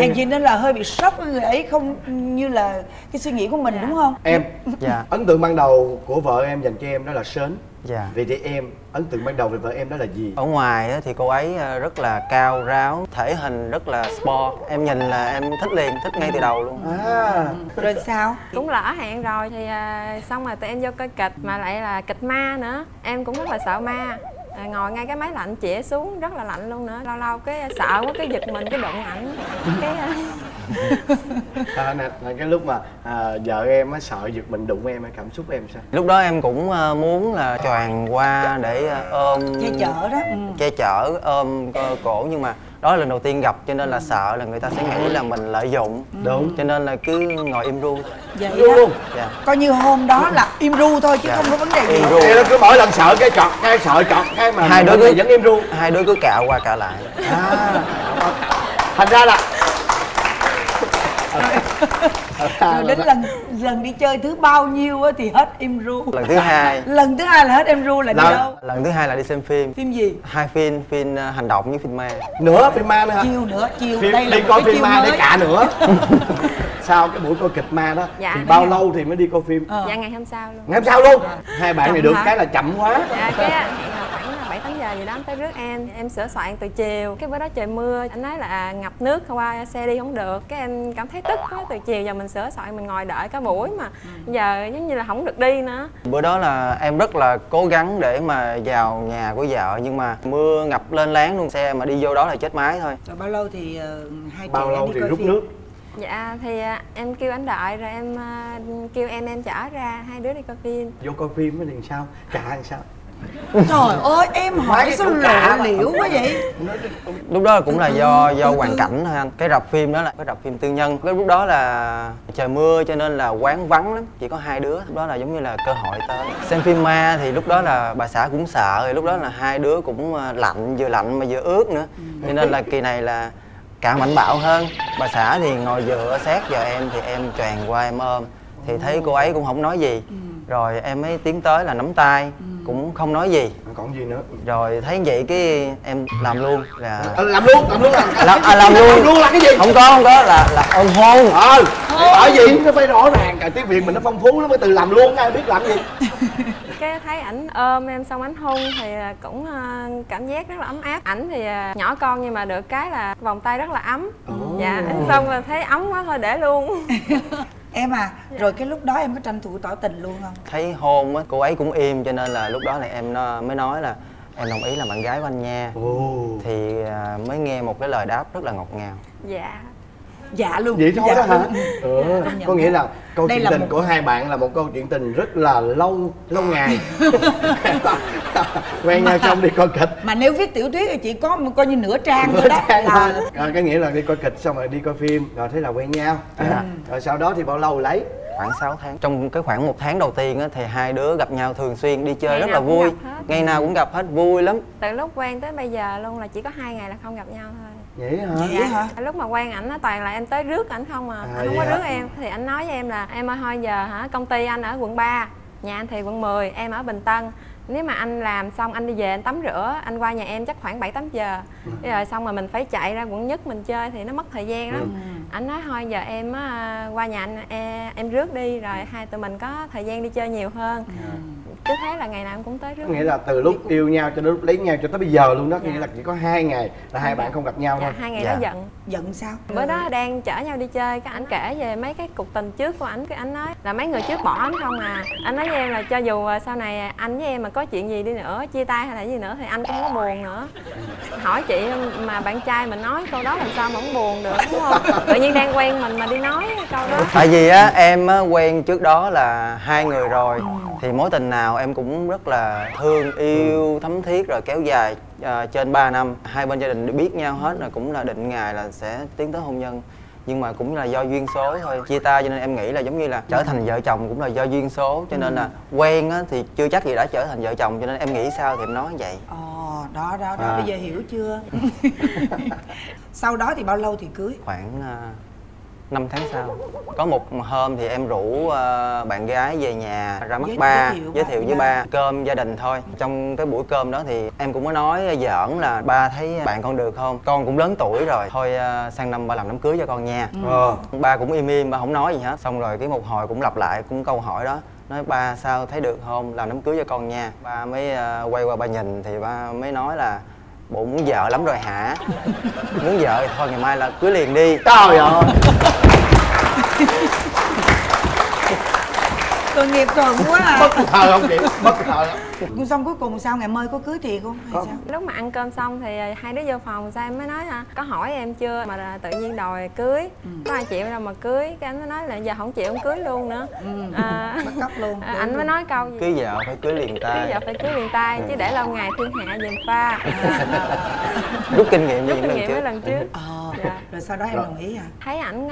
Hèn gì nên là hơi bị sốc người ấy, không như là cái suy nghĩ của mình. Dạ. Đúng không? Em dạ. Ấn tượng ban đầu của vợ em dành cho em đó là sến. Dạ. Vậy thì em ấn tượng ban đầu về vợ em đó là gì? Ở ngoài á thì cô ấy rất là cao ráo, thể hình rất là sport. Em nhìn là em thích liền, thích ngay từ đầu luôn. À. Rồi sao? Cũng lỡ hẹn rồi thì xong rồi tụi em vô coi kịch, mà lại là kịch ma nữa. Em cũng rất là sợ ma. À, ngồi ngay cái máy lạnh chĩa xuống rất là lạnh luôn nữa. Lâu lâu cái sợ quá cái giật mình cái đụng ảnh. Cái à, nè, cái lúc mà à, vợ em á sợ giật mình đụng em, cảm xúc em sao? Lúc đó em cũng à, muốn là choàng qua để à, ôm che chở đó. Ừ. Che chở ôm cổ, nhưng mà đó là lần đầu tiên gặp cho nên là ừ. Sợ là người ta sẽ nghĩ là mình lợi dụng. Ừ. Đúng, cho nên là cứ ngồi im ru vậy đó. Luôn. Dạ. Coi như hôm đó là im ru thôi chứ dạ. Không có vấn đề gì. Thì nó cứ mỗi lần sợ cái chọt cái sợ chọt cái mà hai đứa cứ vẫn im ru, hai đứa cứ cạo qua cạo lại. À. Thành ra là rồi đến lần lần đi chơi thứ bao nhiêu á thì hết im ru. Lần thứ hai lần thứ hai là hết im ru là đi lần, đâu? Lần thứ hai là đi xem phim. Phim gì? Hai phim, phim hành động với phim ma nữa. Phim ma nữa hả? Chiêu nữa, chiêu phim, đây là đi coi phim ma mới. Để cả nữa. Sau cái buổi coi kịch ma đó dạ, thì bao lâu thì mới đi coi phim? Ờ. Dạ ngày hôm sau luôn. Ngày hôm sau luôn. Dạ. Hai bạn chậm này được hả? Cái là chậm quá. Dạ cái khoảng bảy tám giờ gì đó tới rước em, em sửa soạn từ chiều. Cái bữa đó trời mưa, anh nói là ngập nước qua xe đi không được. Cái em cảm thấy tức quá, từ chiều giờ mình sửa soạn mình ngồi đợi cả buổi mà giờ giống như là không được đi nữa. Bữa đó là em rất là cố gắng để mà vào nhà của vợ, nhưng mà mưa ngập lên láng luôn, xe mà đi vô đó là chết máy thôi. Rồi bao lâu thì uh, hai bao lâu thì rút nước? Dạ thì em kêu anh đợi rồi em uh, kêu em em chở ra, hai đứa đi coi phim. Vô coi phim thì sao? Cả làm sao? Trời ơi em hỏi sao lạ liễu quá vậy. Lúc đó cũng là do do hoàn cảnh thôi anh. Cái rạp phim đó là cái rạp phim tư nhân. Cái lúc đó là trời mưa cho nên là quán vắng lắm, chỉ có hai đứa. Lúc đó là giống như là cơ hội tới xem phim ma thì lúc đó là bà xã cũng sợ rồi. Lúc đó là hai đứa cũng lạnh, vừa lạnh mà vừa ướt nữa. Cho nên là kỳ này là cả mạnh bạo hơn. Bà xã thì ngồi dựa sát vào em thì em choàng qua em ôm. Thì thấy cô ấy cũng không nói gì. Rồi em mới tiến tới là nắm tay. Cũng không nói gì. Còn gì nữa. Rồi thấy vậy cái em làm luôn là... À, làm luôn, làm luôn làm, làm, à, làm luôn. Làm luôn là cái gì? Không có, không có, là là ôm hôn. Ờ, bởi vì nó phải rõ ràng, cả tiếng Việt mình nó phong phú lắm, mới từ làm luôn, ai biết làm gì. Cái thấy ảnh ôm em xong ảnh hôn thì cũng cảm giác rất là ấm áp. Ảnh thì nhỏ con nhưng mà được cái là vòng tay rất là ấm. Ừ. Dạ, xong là thấy ấm quá thôi để luôn. Em à, rồi cái lúc đó em có tranh thủ tỏ tình luôn không? Thấy hôn á, cô ấy cũng im cho nên là lúc đó là em mới nói là em đồng ý làm bạn gái của anh nha. Ồ. Thì mới nghe một cái lời đáp rất là ngọt ngào. Dạ. Dạ luôn. Vậy thôi dạ đó hả? Ừ. Dạ. Có nghĩa là câu chuyện tình một... của hai bạn là một câu chuyện tình rất là lâu lâu ngày. Quen nhau xong đi coi kịch. Mà nếu viết tiểu thuyết thì chỉ có coi như nửa trang thôi đó. Là... À, cái nghĩa là đi coi kịch xong rồi đi coi phim rồi thế là quen nhau. À, ừ. Rồi sau đó thì bao lâu lấy? khoảng sáu tháng. Trong cái khoảng một tháng đầu tiên á, thì hai đứa gặp nhau thường xuyên, đi chơi ngày rất là vui, ngày nào cũng gặp hết, vui lắm. Từ lúc quen tới bây giờ luôn là chỉ có hai ngày là không gặp nhau thôi. Vậy hả? Vậy hả? Lúc mà quen ảnh á toàn là em tới rước ảnh không à, à anh không có rước em. Thì anh nói với em là em ơi thôi giờ hả, công ty anh ở quận ba, nhà anh thì quận mười, em ở Bình Tân. Nếu mà anh làm xong anh đi về anh tắm rửa, anh qua nhà em chắc khoảng bảy tám giờ. Thế rồi xong rồi mình phải chạy ra quận nhất mình chơi thì nó mất thời gian lắm. Anh nói thôi giờ em á, qua nhà anh em, em rước đi rồi hai tụi mình có thời gian đi chơi nhiều hơn. Cứ thế là ngày nào em cũng tới rước. Nghĩa là từ lúc yêu nhau cho đến lúc lấy nhau cho tới bây giờ luôn đó. Dạ. Nghĩa là chỉ có hai ngày là hai bạn không gặp nhau thôi. Dạ, hai ngày dạ. đó giận. Giận sao? Bữa đó đang chở nhau đi chơi, cái ảnh kể về mấy cái cuộc tình trước của ảnh. Cái ảnh nói là mấy người trước bỏ ảnh không à. Anh nói với em là cho dù sau này anh với em mà có chuyện gì đi nữa, chia tay hay là gì nữa thì anh cũng không có buồn nữa. Hỏi chị mà bạn trai mình nói câu đó làm sao mà không buồn được, đúng không? Tự nhiên đang quen mình mà đi nói câu đó. Tại vì á, em quen trước đó là hai người rồi. Thì mối tình nào em cũng rất là thương yêu, thấm thiết rồi kéo dài uh, trên ba năm. Hai bên gia đình biết nhau hết rồi, cũng là định ngày là sẽ tiến tới hôn nhân. Nhưng mà cũng là do duyên số thôi, chia tay, cho nên em nghĩ là giống như là trở thành vợ chồng cũng là do duyên số. Cho nên là quen á, thì chưa chắc gì đã trở thành vợ chồng, cho nên em nghĩ sao thì em nói vậy. Ồ, đó đó, đó. À. Bây giờ hiểu chưa? Sau đó thì bao lâu thì cưới? Khoảng... Uh... năm tháng sau, có một hôm thì em rủ uh, bạn gái về nhà ra mắt ba, giới thiệu, giới thiệu với ba cơm gia đình thôi. Trong cái buổi cơm đó thì em cũng có nói giỡn là ba thấy bạn con được không? Con cũng lớn tuổi rồi, thôi uh, sang năm ba làm đám cưới cho con nha. Ừ. Ừ. Ba cũng im im, ba không nói gì hết. Xong rồi cái một hồi cũng lặp lại cũng câu hỏi đó. Nói ba sao thấy được không? Làm đám cưới cho con nha. Ba mới uh, quay qua ba nhìn thì ba mới nói là bộ muốn vợ lắm rồi hả? Muốn vợ thì thôi ngày mai là cưới liền đi. Trời ơi! Tội nghiệp tuần quá à. Bất ngờ không chị? Bất ngờ lắm. Nhưng xong cuối cùng sao, ngày mơi có cưới thiệt không? Hay sao? Lúc mà ăn cơm xong thì hai đứa vô phòng, sao em mới nói hả? Có hỏi em chưa mà tự nhiên đòi cưới. Ừ. Có ai chịu đâu mà cưới. Cái anh mới nói là giờ không chịu không cưới luôn nữa. Ừ. À, bắt cóc luôn. À, anh mới nói câu gì? Cưới vợ phải cưới liền tay. Cưới vợ phải cưới liền tay. Ừ. Chứ để lâu ngày thiên hạ dèm pha. À, rút kinh nghiệm với lần, lần, lần trước. Ờ. Dạ. Rồi sau đó em đồng ý hả? Thấy ảnh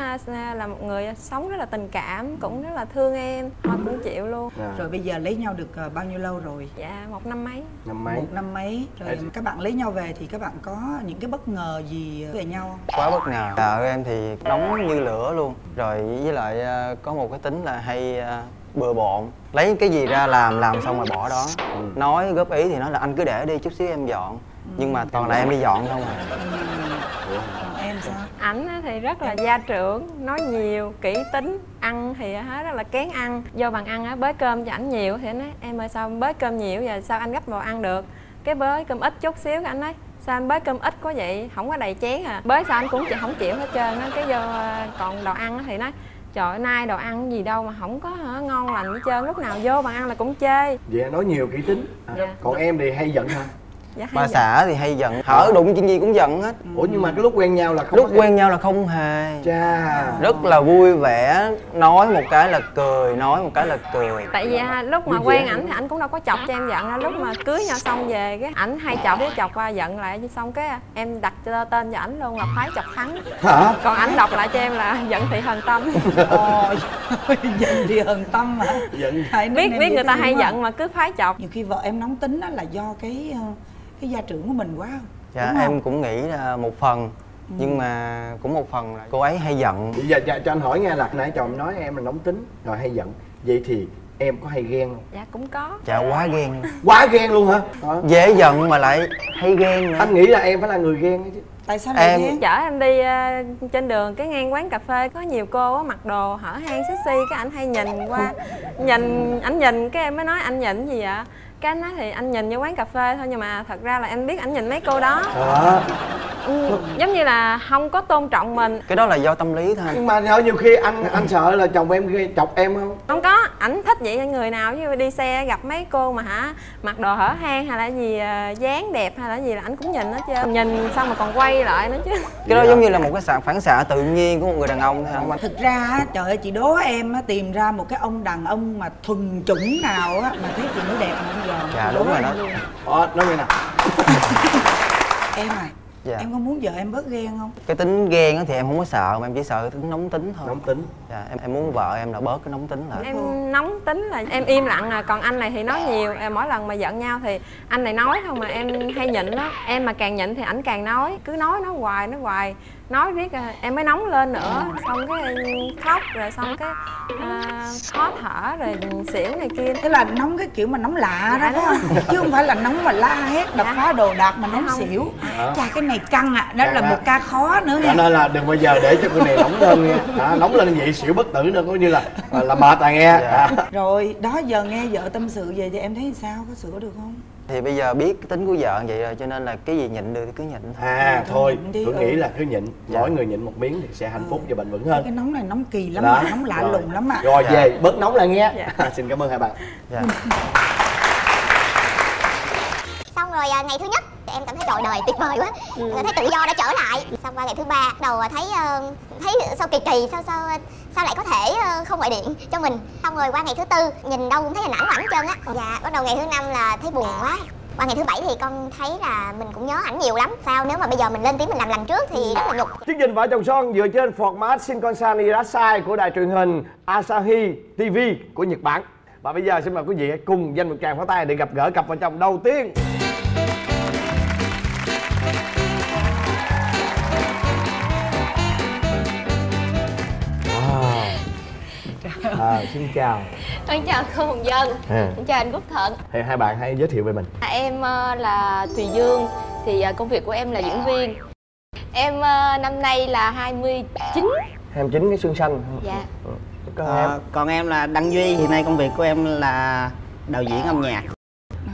là một người sống rất là tình cảm, cũng rất là thương em, họ cũng chịu luôn. À. Rồi bây giờ lấy nhau được bao nhiêu lâu rồi? Dạ, một năm mấy. Năm mấy. Một năm mấy. Rồi em... các bạn lấy nhau về thì các bạn có những cái bất ngờ gì về nhau? Quá bất ngờ. Vợ em thì nóng như lửa luôn. Rồi với lại có một cái tính là hay bừa bộn. Lấy cái gì ra làm, làm xong rồi bỏ đó. Ừ. Nói góp ý thì nói là anh cứ để đi chút xíu em dọn. Ừ. Nhưng mà toàn là em đi dọn không à. Ừ. Em sao? Ảnh thì rất là gia trưởng, nói nhiều, kỹ tính. Ăn thì rất là kén ăn. Vô bàn ăn á, bới cơm cho ảnh nhiều thì nói em ơi sao bới cơm nhiều vậy, sao anh gấp vào ăn được. Cái bới cơm ít chút xíu, anh nói sao anh bới cơm ít quá vậy, không có đầy chén à. Bới sao anh cũng chị không chịu hết trơn á. Cái vô còn đồ ăn thì nói trời nay đồ ăn gì đâu mà không có hả, ngon lành hết trơn, lúc nào vô bàn ăn là cũng chê. Vậy nói nhiều kỹ tính à, dạ. Còn em thì hay giận hả? Dạ, bà xã thì hay giận, hở đụng chuyện gì cũng giận hết. Ủa nhưng mà cái lúc quen nhau là không. Lúc quen em... nhau là không hề. Chà. Rất là vui vẻ, nói một cái là cười, nói một cái là cười. Tại vì à, lúc mà quen ảnh thì ảnh cũng đâu có chọc cho em giận. Lúc mà cưới nhau xong về cái ảnh hay chọc, cái chọc qua giận lại, xong cái em đặt tên cho ảnh luôn là Phái Chọc Thắng. Hả? Còn ảnh đọc lại cho em là Giận Thị Hờn Tâm. Ôi, Giận Thị Hờn Tâm hả? Giận. Biết biết người ta hay giận mà cứ phái chọc. Nhiều khi vợ em nóng tính đó là do cái cái gia trưởng của mình quá không? Dạ không? Em cũng nghĩ là một phần. Ừ. Nhưng mà cũng một phần là cô ấy hay giận. Bây giờ cho anh hỏi nghe là nãy chồng nói em là nóng tính rồi hay giận, vậy thì em có hay ghen không? Dạ cũng có. Dạ quá ghen. Quá ghen luôn hả? Hả? Dễ giận mà lại hay ghen nữa. Anh nghĩ là em phải là người ghen chứ. Tại sao lại ghen? Chở em đi uh, trên đường, cái ngang quán cà phê có nhiều cô á mặc đồ hở hang sexy, cái anh hay nhìn qua. Nhìn, anh nhìn cái em mới nói anh nhìn gì vậy? Cái anh nói thì anh nhìn như quán cà phê thôi, nhưng mà thật ra là em biết ảnh nhìn mấy cô đó. À. Ừ, giống như là không có tôn trọng mình. Cái đó là do tâm lý thôi. Nhưng mà nhiều khi anh anh sợ là chồng em chọc em không? Không có, ảnh thích vậy. Người nào như đi xe gặp mấy cô mà hả mặc đồ hở hang hay là gì dáng đẹp hay là gì là ảnh cũng nhìn hết trơn. Nhìn xong mà còn quay lại nữa chứ. Cái đó giống như là một cái phản xạ tự nhiên của một người đàn ông thôi. Mà thực ra trời ơi chị đố em tìm ra một cái ông đàn ông mà thuần chủng nào á mà thấy chị nó đẹp mà không giờ. Dạ đúng rồi đó. Nói nghe nè. Em à, Dạ. Em không muốn vợ em bớt ghen không? Cái tính ghen thì em không có sợ, mà em chỉ sợ tính nóng tính thôi. Nóng tính. Dạ, em em muốn vợ em là bớt cái nóng tính lại. Em thôi. Nóng tính là em im lặng à, còn anh này thì nói nhiều. Mỗi lần mà giận nhau thì anh này nói không mà em hay nhịn đó. Em mà càng nhịn thì ảnh càng nói, cứ nói nó hoài, nó hoài. Nói riết à, em mới nóng lên nữa, xong cái khóc rồi xong cái à, khó thở rồi xỉu này kia. Thế là nóng cái kiểu mà nóng lạ dạ, đó phải không? Chứ không phải là nóng mà la hét đập dạ. phá đồ đạc mà nóng không. Xỉu. Dạ. Chà cái này căng ạ, à. Đó dạ là dạ. một ca khó nữa. Cho nên là đừng bao giờ để cho cái này nóng lên nha. À, nóng lên vậy xỉu bất tử nữa, coi như là là mệt à nghe. Dạ. À. Rồi đó giờ nghe vợ tâm sự về thì em thấy sao, có sửa được không? Thì bây giờ biết cái tính của vợ vậy rồi cho nên là cái gì nhịn được thì cứ nhịn thôi. À thôi, tôi nghĩ là cứ nhịn, mỗi người nhịn một miếng thì sẽ hạnh phúc và bền vững hơn. Cái nóng này nóng kỳ lắm, nóng lạ lùng lắm ạ. Rồi về, bớt nóng lại nghe. Xin cảm ơn hai bạn. Xong rồi ngày thứ nhất em cảm thấy trời đời tuyệt vời quá, cảm thấy tự do đã trở lại. Xong qua ngày thứ ba đầu thấy thấy sao kỳ kỳ, sao sao sao lại có thể không gọi điện cho mình. Xong rồi qua ngày thứ tư nhìn đâu cũng thấy hình ảnh của ảnh hết trơn á. Dạ bắt đầu ngày thứ năm là thấy buồn quá. Qua ngày thứ bảy thì con thấy là mình cũng nhớ ảnh nhiều lắm. Sao nếu mà bây giờ mình lên tiếng mình làm lành trước thì rất là nhục. Chương trình Vợ Chồng Son dựa trên format Shinkonsani Rassai của đài truyền hình Asahi ti vi của Nhật Bản. Và bây giờ xin mời quý vị hãy cùng dành một tràng pháo tay để gặp gỡ cặp vợ chồng đầu tiên. À, xin chào. Xin chào cô Hồng Vân. À. Xin chào anh Quốc Thuận. Thì hai bạn hãy giới thiệu về mình. À, em là Thùy Dương, thì công việc của em là diễn viên. Em năm nay là hai mươi chín. hai mươi chín cái xương xanh. Dạ. Còn em, à, còn em là Đăng Duy, hiện nay công việc của em là đạo diễn âm nhạc.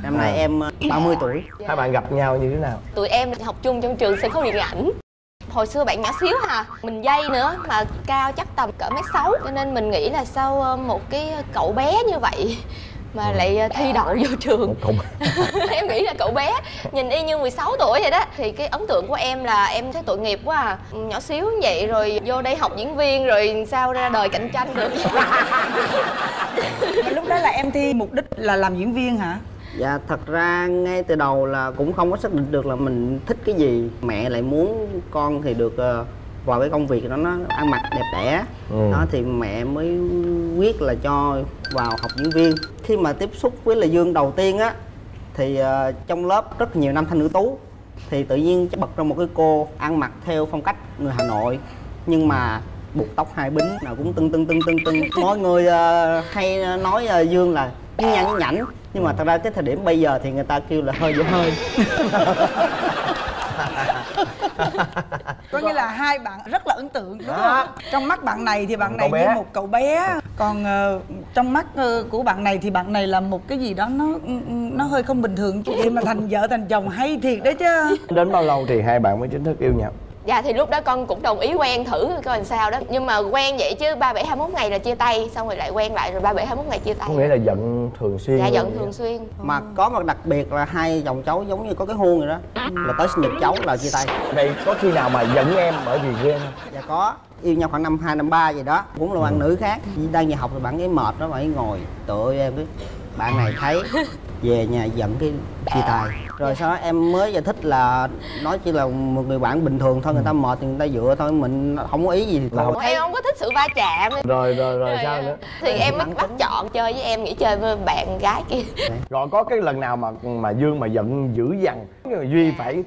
Năm nay à. em ba mươi tuổi. Dạ. Hai bạn gặp nhau như thế nào? Tụi em học chung trong trường sân khấu điện ảnh. Hồi xưa bạn nhỏ xíu hà, mình dây nữa mà cao chắc tầm cỡ mét sáu, cho nên mình nghĩ là sau một cái cậu bé như vậy mà ừ. lại thi đậu vô trường em nghĩ là cậu bé nhìn y như mười sáu tuổi vậy đó. Thì cái ấn tượng của em là em thấy tội nghiệp quá à, nhỏ xíu như vậy rồi vô đây học diễn viên rồi sao ra đời cạnh tranh được. Lúc đó là em thi mục đích là làm diễn viên hả? Dạ thật ra ngay từ đầu là cũng không có xác định được là mình thích cái gì. Mẹ lại muốn con thì được uh, vào cái công việc đó nó ăn mặc đẹp đẽ. Ừ. Đó thì mẹ mới quyết là cho vào học diễn viên. Khi mà tiếp xúc với Lê Dương đầu tiên á thì uh, trong lớp rất nhiều nam thanh nữ tú, thì tự nhiên bật ra một cái cô ăn mặc theo phong cách người Hà Nội nhưng mà buộc tóc hai bính, nào cũng tưng tưng tưng tưng tưng. Mọi người uh, hay nói uh, Dương là nhảnh nhảnh, nhưng mà thật ra cái thời điểm bây giờ thì người ta kêu là hơi dở hơi. Có nghĩa là hai bạn rất là ấn tượng đúng không? Trong mắt bạn này thì bạn này như một cậu bé, còn uh, trong mắt uh, của bạn này thì bạn này là một cái gì đó nó nó hơi không bình thường. Chị mà thành vợ thành chồng hay thiệt đấy chứ. Đến bao lâu thì hai bạn mới chính thức yêu nhau? Dạ thì lúc đó con cũng đồng ý quen thử coi làm sao đó. Nhưng mà quen vậy chứ ba bảy hai mốt ngày là chia tay. Xong rồi lại quen lại rồi ba bảy hai mốt ngày chia tay. Có nghĩa là giận thường xuyên. Dạ giận thường xuyên. Mà có một đặc biệt là hai dòng cháu giống như có cái hôn rồi đó. Là tới sinh nhật cháu là chia tay. Vậy có khi nào mà giận em bởi vì ghen không? Dạ có. Yêu nhau khoảng năm hai năm ba gì đó. Cũng là bạn nữ khác. Đang về học rồi bạn ấy mệt đó, bạn ấy ngồi tựa em ấy. Bạn này thấy về nhà giận cái chia tay. Rồi sau đó em mới giải thích là nói chỉ là một người bạn bình thường thôi, người ta mệt thì người ta dựa thôi, mình không có ý gì thì không. Em không có thích sự va chạm. Rồi rồi rồi sao nữa? Thì em mới bắt chọn chơi với em, nghĩ chơi với bạn gái kia. Rồi có cái lần nào mà mà Dương mà giận dữ dằn Duy phải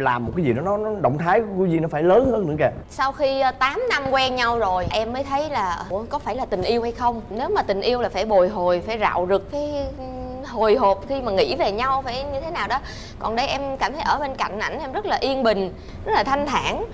làm một cái gì đó nó, nó động thái của Duy nó phải lớn hơn nữa kìa. Sau khi tám năm quen nhau rồi em mới thấy là ủa có phải là tình yêu hay không? Nếu mà tình yêu là phải bồi hồi, phải rạo rực, phải hồi hộp khi mà nghĩ về nhau, phải như thế nào đó. Còn đây em cảm thấy ở bên cạnh ảnh em rất là yên bình, rất là thanh thản.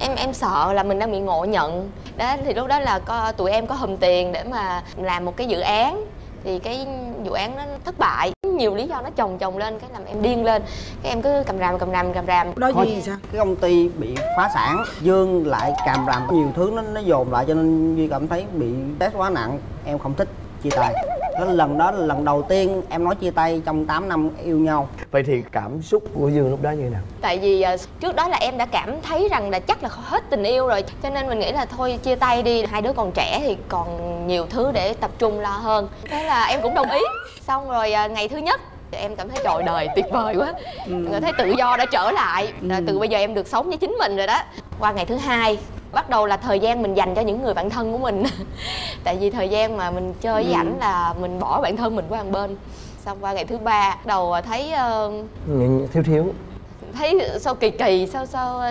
Em em sợ là mình đang bị ngộ nhận. Đó thì lúc đó là có, tụi em có hùm tiền để mà làm một cái dự án. Thì cái vụ án nó thất bại, nhiều lý do nó chồng chồng lên cái làm em điên lên, cái em cứ cầm ràm cầm ràm cầm ràm. Đó gì sao? Cái công ty bị phá sản, Dương lại cầm ràm nhiều thứ nó nó dồn lại cho nên Duy cảm thấy bị stress quá nặng, em không thích, chia tay. Cái lần đó là lần đầu tiên em nói chia tay trong tám năm yêu nhau. Vậy thì cảm xúc của Dương lúc đó như thế nào? Tại vì trước đó là em đã cảm thấy rằng là chắc là hết tình yêu rồi, cho nên mình nghĩ là thôi chia tay đi, hai đứa còn trẻ thì còn nhiều thứ để tập trung lo hơn. Thế là em cũng đồng ý. Xong rồi ngày thứ nhất em cảm thấy trời đời tuyệt vời quá, ừ. Cảm thấy tự do đã trở lại, ừ. Từ bây giờ em được sống với chính mình rồi đó. Qua ngày thứ hai bắt đầu là thời gian mình dành cho những người bạn thân của mình. Tại vì thời gian mà mình chơi với ừ. ảnh là mình bỏ bạn thân mình qua một bên. Xong qua ngày thứ ba bắt đầu thấy uh... thiếu thiếu thấy sao kỳ kỳ, sao sao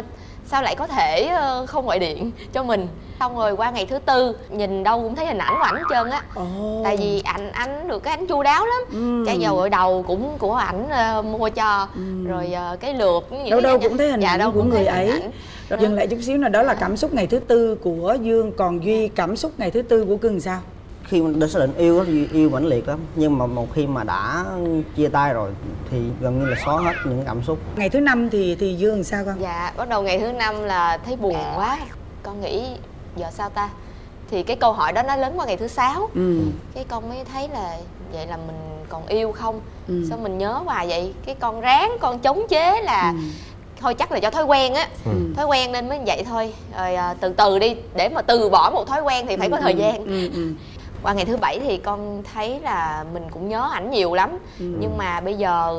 sao lại có thể không gọi điện cho mình. Xong rồi qua ngày thứ tư nhìn đâu cũng thấy hình ảnh của ảnh hết trơn á. Oh. Tại vì ảnh ảnh được cái ảnh chu đáo lắm, ừ. Chai dầu gội đầu cũng của ảnh uh, mua cho, ừ. Rồi uh, cái lược những đâu cái đâu cũng thấy hình, dạ, hình ảnh của người ấy. Rồi dừng lại chút xíu nào, đó là cảm xúc ngày thứ tư của Dương. Còn Duy, cảm xúc ngày thứ tư của Cưng sao? Khi mình đã xác định yêu thì yêu mãnh liệt lắm, nhưng mà một khi mà đã chia tay rồi thì gần như là xóa hết những cảm xúc. Ngày thứ năm thì thì Dương sao con? Dạ, bắt đầu ngày thứ năm là thấy buồn quá, con nghĩ giờ sao ta, thì cái câu hỏi đó nó lớn qua ngày thứ sáu, ừ. Cái con mới thấy là vậy là mình còn yêu không, ừ. Sao mình nhớ hoài vậy, cái con ráng con chống chế là ừ. Thôi chắc là do thói quen á, ừ. Thói quen nên mới vậy thôi, rồi từ từ đi, để mà từ bỏ một thói quen thì phải ừ. có thời gian, ừ. Ừ. Qua ngày thứ bảy thì con thấy là mình cũng nhớ ảnh nhiều lắm, ừ. Nhưng mà bây giờ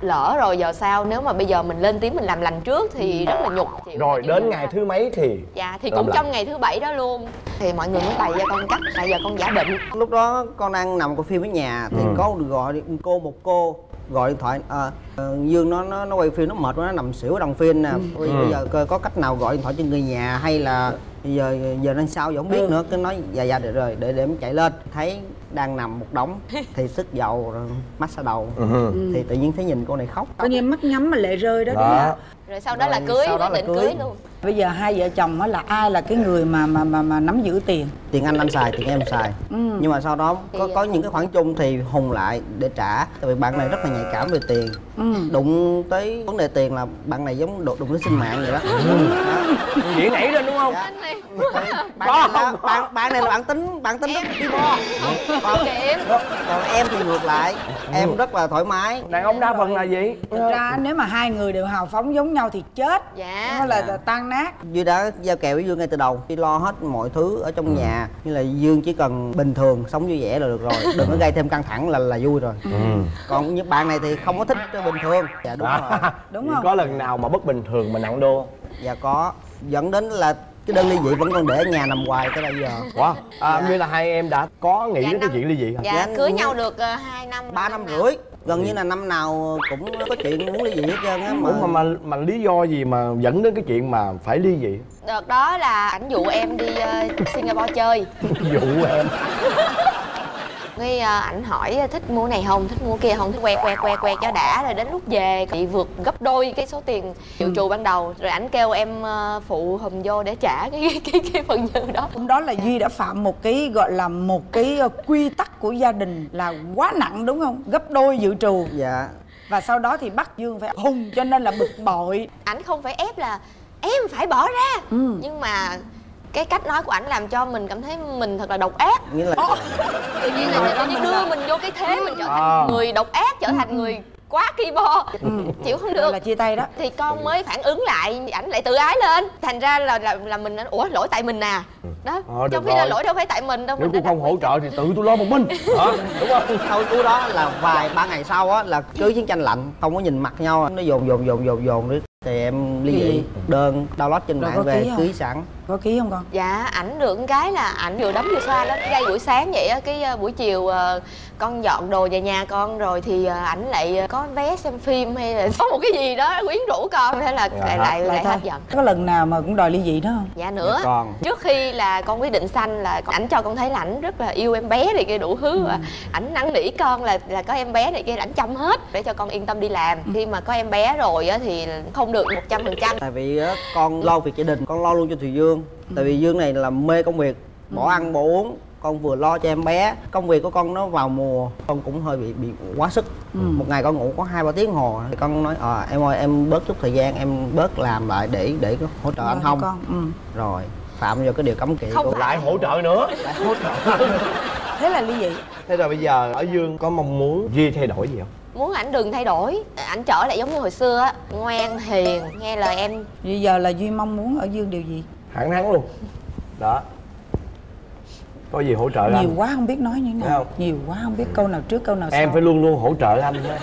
lỡ rồi giờ sao, nếu mà bây giờ mình lên tiếng mình làm lành trước thì rất là nhục. Chịu rồi đến ngày ra. Thứ mấy thì dạ thì cũng làm trong lành. Ngày thứ bảy đó luôn thì mọi người mới bày cho con cách bây giờ con giả định. Lúc đó con đang nằm coi phim ở nhà thì ừ. có gọi cô một cô gọi điện thoại, à, Dương nó nó nó quay phim nó mệt quá, nó nằm xỉu ở đồng phim nè, ừ. Bây giờ có cách nào gọi điện thoại cho người nhà hay là giờ giờ nên sao giờ không biết nữa, cứ nói dạ dạ được rồi để để em chạy lên, thấy đang nằm một đống thì sức dầu rồi massage đầu, ừ. Thì tự nhiên thấy nhìn cô này khóc, coi như mắt nhắm mà lệ rơi đó, đó. Đúng không? Rồi sau đó rồi, là cưới, đó định cưới. Cưới luôn. Bây giờ hai vợ chồng á là ai là cái người mà mà mà mà nắm giữ tiền? Tiền anh anh xài, tiền em xài. Ừ. Nhưng mà sau đó có có những cái khoản chung thì hùng lại để trả. Tại vì bạn này rất là nhạy cảm về tiền. Ừ. Đụng tới vấn đề tiền là bạn này giống đụng tới sinh mạng vậy đó. Dĩ ừ. nảy lên đúng không? Dạ. Bạn, bạn, bạn, bạn này là bạn tính bạn tính rất là bo. Còn em, còn em thì ngược lại, em rất là thoải mái. Đàn ông đa phần là gì? Thực ra nếu mà hai người đều hào phóng giống nhau thì chết. Dạ. Nó là tan nát. Duy đã giao kèo với Dương ngay từ đầu, Duy lo hết mọi thứ ở trong ừ. nhà, như là Dương chỉ cần bình thường sống vui vẻ là được rồi, đừng có gây thêm căng thẳng là là vui rồi. Ừ. Còn như bạn này thì không có thích bình thường. Dạ đúng à. Rồi. Đúng không? Có lần nào mà bất bình thường mà nặng đô? Dạ có, dẫn đến là cái đơn ly dị vẫn còn để ở nhà nằm hoài tới bây giờ. Wow. À, dạ. Như là hai em đã có nghĩ dạ, đến năm... cái chuyện ly dị hả? Dạ, dạ cưới nhau được hai năm ba năm rưỡi. Gần như là năm nào cũng có chuyện muốn ly dị hết trơn á. Mà... mà mà mà lý do gì mà dẫn đến cái chuyện mà phải ly dị? Đợt đó là ảnh dụ em đi uh, Singapore chơi. Dụ em. Cái ảnh uh, hỏi thích mua này không, thích mua kia không, thích que que que que cho đã rồi đến lúc về chị vượt gấp đôi cái số tiền dự ừ. trù ban đầu. Rồi ảnh kêu em uh, phụ hùm vô để trả cái cái cái phần dư đó. Hôm đó là Duy đã phạm một cái gọi là một cái quy tắc của gia đình là quá nặng đúng không? Gấp đôi dự trù. Dạ. Và sau đó thì bắt Dương phải hùng cho nên là bực bội. Ảnh không phải ép là em phải bỏ ra. Ừ. Nhưng mà cái cách nói của ảnh làm cho mình cảm thấy mình thật là độc ác. Nghĩa là oh. Tự nhiên là nó như đưa mình vô cái thế ừ. mình trở thành à. Người độc ác, trở thành người quá ki bo, ừ. chịu không được. Rồi là chia tay đó. Thì con mới phản ứng lại, ảnh lại tự ái lên. Thành ra là là, là mình nói, ủa lỗi tại mình à. Đó, à, trong khi là lỗi đâu phải tại mình đâu. Nếu mình không hỗ trợ thì tự tôi lo một mình. Hả? Đúng không? Sau chú đó là vài ba ngày sau á là cứ chiến tranh lạnh, không có nhìn mặt nhau, nó dồn dồn dồn dồn dồn đi. Thì em ly dị, đơn download trên mạng về ký sẵn. Có ký không con? Dạ, ảnh được một cái là ảnh vừa đấm vừa xoa đó. Ngay buổi sáng vậy á, cái buổi chiều con dọn đồ về nhà con rồi thì ảnh lại có vé xem phim hay là có một cái gì đó quyến rũ con, thế là lại lại lại hết giận. Có lần nào mà cũng đòi ly dị đó không? Dạ nữa. Trước khi là con quyết định sanh là ảnh cho con thấy là ảnh rất là yêu em bé này kia đủ thứ, ảnh năn nỉ con là là có em bé này kia ảnh chăm hết để cho con yên tâm đi làm. Khi mà có em bé rồi á thì không được một trăm phần trăm. Tại vì con lo việc gia đình, con lo luôn cho Thùy Dương. Tại vì Dương này là mê công việc, bỏ ăn bỏ uống, con vừa lo cho em bé. Công việc của con nó vào mùa, con cũng hơi bị bị quá sức. Ừ. Một ngày con ngủ có hai ba tiếng hồ thì con nói ờ à, em ơi em bớt chút thời gian, em bớt làm lại để để hỗ trợ anh không? Con. Ừ. Rồi phạm vào cái điều cấm kỵ của... lại hỗ trợ nữa. Lại hỗ trợ. Thế là ly dị. Thế rồi bây giờ ở Dương có mong muốn Duy thay đổi gì không? Muốn ảnh đừng thay đổi, ảnh trở lại giống như hồi xưa á, ngoan hiền nghe lời em. Bây giờ là Duy mong muốn ở Dương điều gì? Thẳng thắn luôn đó. có gì hỗ trợ nhiều anh. Nhiều quá không biết nói như thế nào, nhiều quá không biết câu nào trước câu nào sau. Em phải luôn luôn hỗ trợ anh thôi.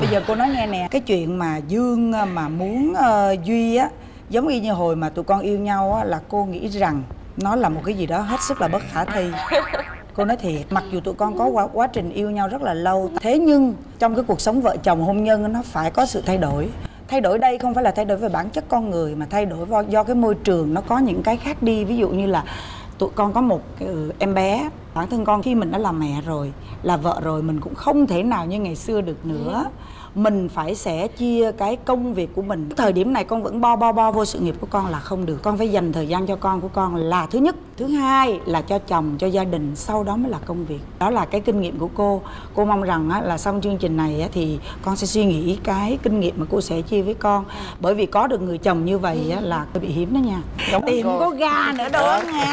Bây giờ cô nói nghe nè, cái chuyện mà Dương mà muốn uh, Duy á, giống y như hồi mà tụi con yêu nhau á, là cô nghĩ rằng nó là một cái gì đó hết sức là bất khả thi. Cô nói thiệt, mặc dù tụi con có quá, quá trình yêu nhau rất là lâu, thế nhưng trong cái cuộc sống vợ chồng hôn nhân nó phải có sự thay đổi. Thay đổi đây không phải là thay đổi về bản chất con người, mà thay đổi do, do cái môi trường nó có những cái khác đi. Ví dụ như là tụi con có một ừ, em bé. Bản thân con khi mình đã là mẹ rồi, là vợ rồi, mình cũng không thể nào như ngày xưa được nữa. Mình phải sẽ chia cái công việc của mình. Thời điểm này con vẫn bo bo bo vô sự nghiệp của con là không được. Con phải dành thời gian cho con của con là thứ nhất. Thứ hai là cho chồng, cho gia đình, sau đó mới là công việc. Đó là cái kinh nghiệm của cô. Cô mong rằng á, là xong chương trình này á, thì con sẽ suy nghĩ cái kinh nghiệm mà cô sẽ chia với con. Bởi vì có được người chồng như vậy á, là bị hiếm đó nha. Đúng tìm cô. Có ga nữa đó nha.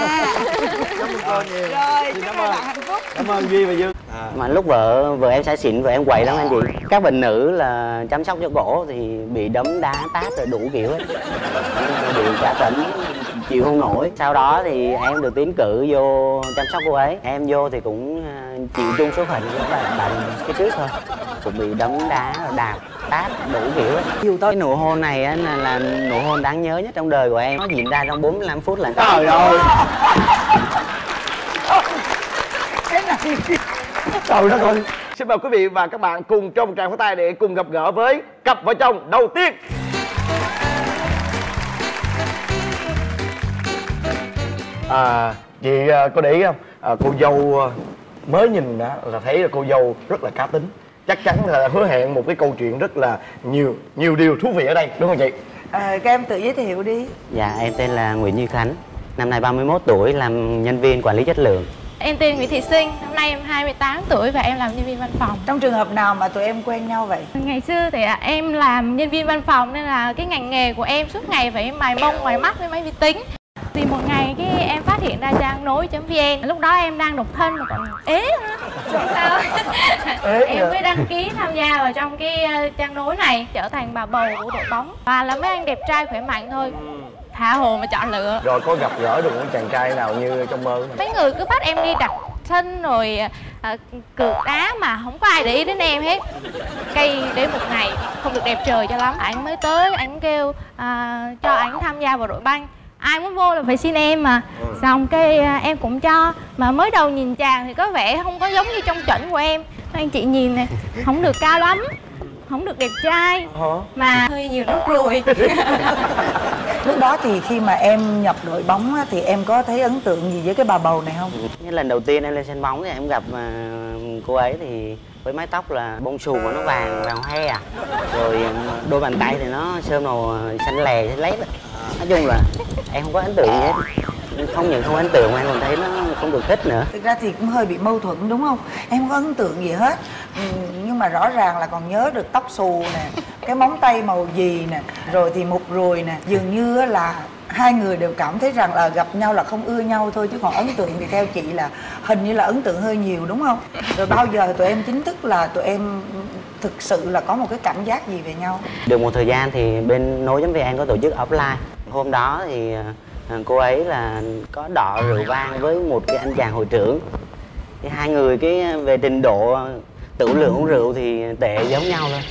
Cảm ơn cô nhiều. Rồi, cảm ơn bạn hạnh phúc. Cảm ơn Duy và Dương. À. Mà lúc vợ vợ em sẽ xỉn, vợ em quậy lắm anh chị. Các bạn nữ là chăm sóc cho gỗ thì bị đấm đá tát rồi đủ kiểu hết, bị trả tấn chịu không nổi. Sau đó thì em được tiến cử vô chăm sóc cô ấy. Em vô thì cũng chịu chung số phận của bạn bạn cái trước thôi, cũng bị đấm đá đạp tát đủ kiểu hết. Dù tôi nụ hôn này á, là, là nụ hôn đáng nhớ nhất trong đời của em. Nó diễn ra trong bốn mươi lăm phút là trời ơi. Cái này trời đất ơi. Xin mời quý vị và các bạn cùng cho một tràng pháo tay để cùng gặp gỡ với cặp vợ chồng đầu tiên. À, chị có để ý không? À, cô dâu mới nhìn đã là thấy là cô dâu rất là cá tính. Chắc chắn là hứa hẹn một cái câu chuyện rất là nhiều nhiều điều thú vị ở đây, đúng không chị? À, các em tự giới thiệu đi. Dạ, em tên là Nguyễn Như Khánh. Năm nay ba mươi mốt tuổi, làm nhân viên quản lý chất lượng. Em tên Nguyễn Thị Sinh, năm nay em hai mươi tám tuổi và em làm nhân viên văn phòng. Trong trường hợp nào mà tụi em quen nhau vậy? Ngày xưa thì em làm nhân viên văn phòng nên là cái ngành nghề của em suốt ngày phải mài mông, mài mắt với máy vi tính. Thì một ngày cái em phát hiện ra trang nối chấm vn. Lúc đó em đang độc thân mà còn ế sao? Em mới đăng ký tham gia vào trong cái trang nối này, trở thành bà bầu của đội bóng. Và là mấy anh đẹp trai khỏe mạnh thôi, tha hồ mà chọn lựa. Rồi có gặp gỡ được những chàng trai nào như trong mơ? Mấy người cứ bắt em đi đặt sân rồi à, cược đá mà không có ai để ý đến em hết. Cây đến một ngày không được đẹp trời cho lắm. Anh mới tới, anh kêu à, cho anh tham gia vào đội banh. Ai muốn vô là phải xin em mà. Ừ. Xong cái à, em cũng cho. Mà mới đầu nhìn chàng thì có vẻ không có giống như trong chuẩn của em. Anh chị nhìn nè, không được cao lắm, không được đẹp trai. Hả? Mà hơi nhiều nốt ruồi. Lúc đó thì khi mà em nhập đội bóng á, thì em có thấy ấn tượng gì với cái bà bầu này không? Lần đầu tiên em lên sân bóng thì em gặp cô ấy thì với mái tóc là bông xù của nó vàng vàng hoe à, rồi đôi bàn tay thì nó sơn màu xanh lè xanh lét. Nói chung là em không có ấn tượng gì hết. Không những không ấn tượng mà em còn thấy nó không được thích nữa. Thực ra thì cũng hơi bị mâu thuẫn đúng không? Em không có ấn tượng gì hết. Ừ, nhưng mà rõ ràng là còn nhớ được tóc xù nè, cái móng tay màu gì nè, rồi thì mục ruồi nè. Dường như là hai người đều cảm thấy rằng là gặp nhau là không ưa nhau thôi. Chứ còn ấn tượng thì theo chị là hình như là ấn tượng hơi nhiều đúng không? Rồi bao giờ tụi em chính thức là tụi em thực sự là có một cái cảm giác gì về nhau? Được một thời gian thì bên nối chấm vn có tổ chức offline. Hôm đó thì cô ấy là có đọ rượu vang với một cái anh chàng hội trưởng. Thì hai người cái về trình độ tự lượng uống rượu thì tệ giống nhau thôi.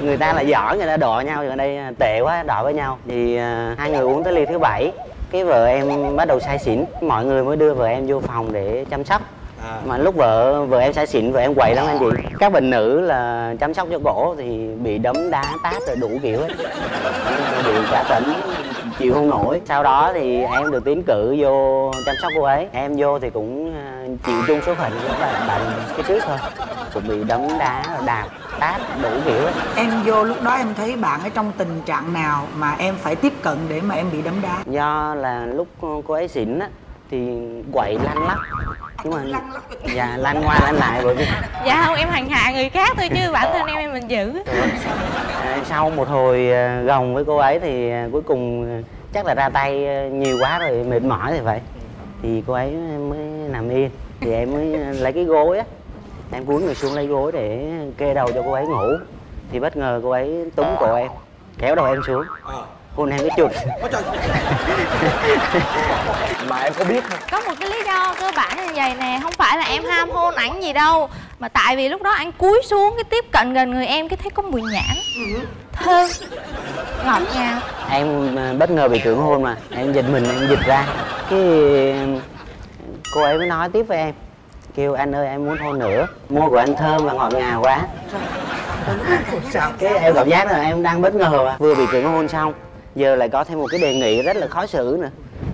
Người ta là giỏi, người ta đọ nhau, ở đây tệ quá đọ với nhau. Thì hai người uống tới ly thứ bảy, cái vợ em bắt đầu say xỉn. Mọi người mới đưa vợ em vô phòng để chăm sóc. À. Mà lúc vợ vợ em say xỉn, vợ em quậy lắm anh chị. Các bạn nữ là chăm sóc cho gỗ thì bị đấm đá tát rồi đủ kiểu hết, bị trả tấn chịu không nổi. Sau đó thì em được tiến cử vô chăm sóc cô ấy. Em vô thì cũng chịu chung số phận của bạn bạn cái trước thôi, cũng bị đấm đá đạp tát đủ kiểu hết. Em vô lúc đó em thấy bạn ở trong tình trạng nào mà em phải tiếp cận để mà em bị đấm đá? Do là lúc cô ấy xỉn á thì quậy lăn lóc. Đúng rồi. Dạ, lăn qua lăn lại rồi. Dạ không, em hành hạ người khác thôi chứ bản thân em em mình giữ. À, sau một hồi gồng với cô ấy thì cuối cùng chắc là ra tay nhiều quá rồi mệt mỏi thì vậy. Thì cô ấy mới nằm yên. Thì em mới lấy cái gối á, em cúi người xuống lấy gối để kê đầu cho cô ấy ngủ. Thì bất ngờ cô ấy túm cổ em, kéo đầu em xuống. cô nàng cái chuột. Mà em có biết không? Có một cái lý do cơ bản như vậy nè, không phải là em ham hôn ảnh gì đâu, mà tại vì lúc đó anh cúi xuống cái tiếp cận gần người em cái thấy có mùi nhãn thơm ngọt ngào. Em bất ngờ bị cưỡng hôn mà em giật mình, em giật ra cái cô ấy mới nói tiếp với em, kêu anh ơi em muốn hôn nữa, môi của anh thơm và ngọt ngào quá. Sao? Cái em cảm giác là em đang bất ngờ mà. Vừa bị cưỡng hôn xong giờ lại có thêm một cái đề nghị rất là khó xử nữa,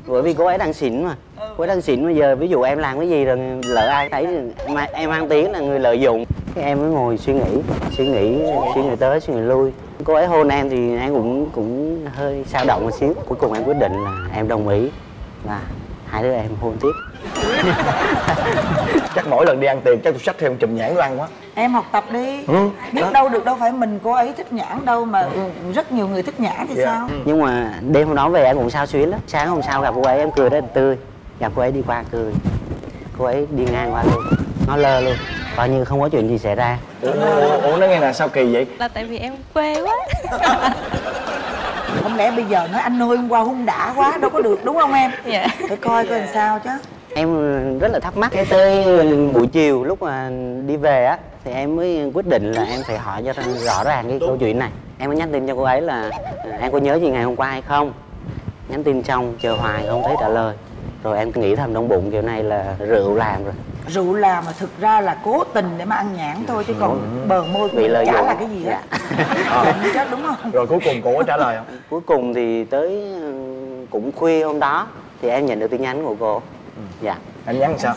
bởi vì cô ấy đang xỉn mà, cô ấy đang xỉn bây giờ ví dụ em làm cái gì rồi lỡ ai thấy mà em mang tiếng là người lợi dụng. Cái em mới ngồi suy nghĩ suy nghĩ suy nghĩ tới suy nghĩ lui. Cô ấy hôn em thì em cũng cũng hơi sao động một xíu, cuối cùng em quyết định là em đồng ý là hai đứa em hôn tiếp. Chắc mỗi lần đi ăn tiệc chắc tôi xách thêm chùm nhãn đồ ăn quá. Em học tập đi, ừ. biết đó. Đâu được, đâu phải mình cô ấy thích nhãn đâu mà ừ. rất nhiều người thích nhãn thì yeah. sao. Nhưng mà đêm hôm đó về em cũng sao xuyến lắm. Sáng hôm sau gặp cô ấy em cười rất là tươi, gặp cô ấy đi qua cười, cô ấy đi ngang qua luôn, nó lơ luôn, coi như không có chuyện gì xảy ra. Ủa nó nghe là sao kỳ vậy? Là tại vì em quê quá. Không lẽ bây giờ nói anh ơi hôm qua hung đã quá đâu có được đúng không em? Dạ. Để coi coi làm sao chứ. Em rất là thắc mắc. Cái tới buổi chiều lúc mà đi về á thì em mới quyết định là em phải hỏi cho rõ ràng cái câu chuyện này. Em mới nhắn tin cho cô ấy là em có nhớ gì ngày hôm qua hay không. Nhắn tin xong chờ hoài không thấy trả lời, rồi em nghĩ thầm trong bụng kiểu này là rượu làm rồi. Rượu làm mà thực ra là cố tình để mà ăn nhãn thôi, chứ còn bờ môi bị lợi dụng là cái gì á. Dạ. Chết đúng không? Rồi cuối cùng cô có trả lời không? Cuối cùng thì tới cũng khuya hôm đó thì em nhận được tin nhắn của cô. Dạ. Em nhắn sao?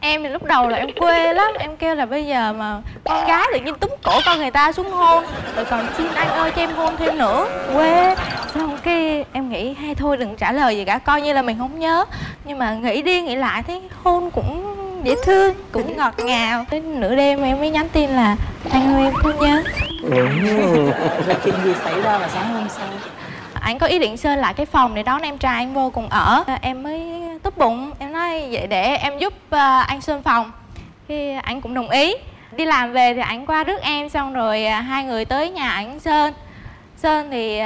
Em thì lúc đầu là em quê lắm, em kêu là bây giờ mà con gái tự nhiên túm cổ con người ta xuống hôn, rồi còn xin anh ơi cho em hôn thêm nữa, quê. Xong cái em nghĩ hay thôi đừng trả lời gì cả, coi như là mình không nhớ. Nhưng mà nghĩ đi nghĩ lại thấy hôn cũng dễ thương, cũng ngọt ngào. Đến nửa đêm em mới nhắn tin là anh ơi em không nhớ. Chuyện gì xảy ra mà sáng hôm sau? Anh có ý định sơn lại cái phòng để đón em trai anh vô cùng ở. Em mới tốt bụng, em nói vậy để em giúp anh sơn phòng. Thì anh cũng đồng ý. Đi làm về thì anh qua rước em, xong rồi hai người tới nhà anh sơn. Sơn thì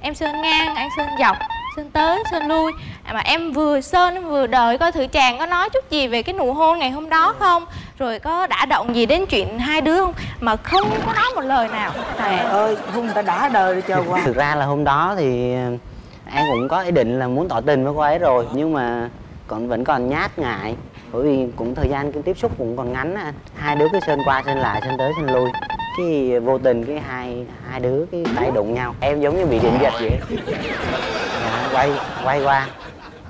em sơn ngang, anh sơn dọc, sơn tới, sơn lui. Mà em vừa sơn vừa đợi coi thử chàng có nói chút gì về cái nụ hôn ngày hôm đó không, rồi có đã động gì đến chuyện hai đứa không, mà không có nói một lời nào. Trời ơi, hôn người ta đã đời rồi chờ qua. Thực ra là hôm đó thì em cũng có ý định là muốn tỏ tình với cô ấy rồi, nhưng mà còn vẫn còn nhát ngại, bởi vì cũng thời gian cái tiếp xúc cũng còn ngắn à. Hai đứa cứ sơn qua sơn lại, sơn tới sơn lui, cái vô tình cái hai hai đứa cái tay đụng nhau, em giống như bị điện giật vậy. Dạ, quay quay qua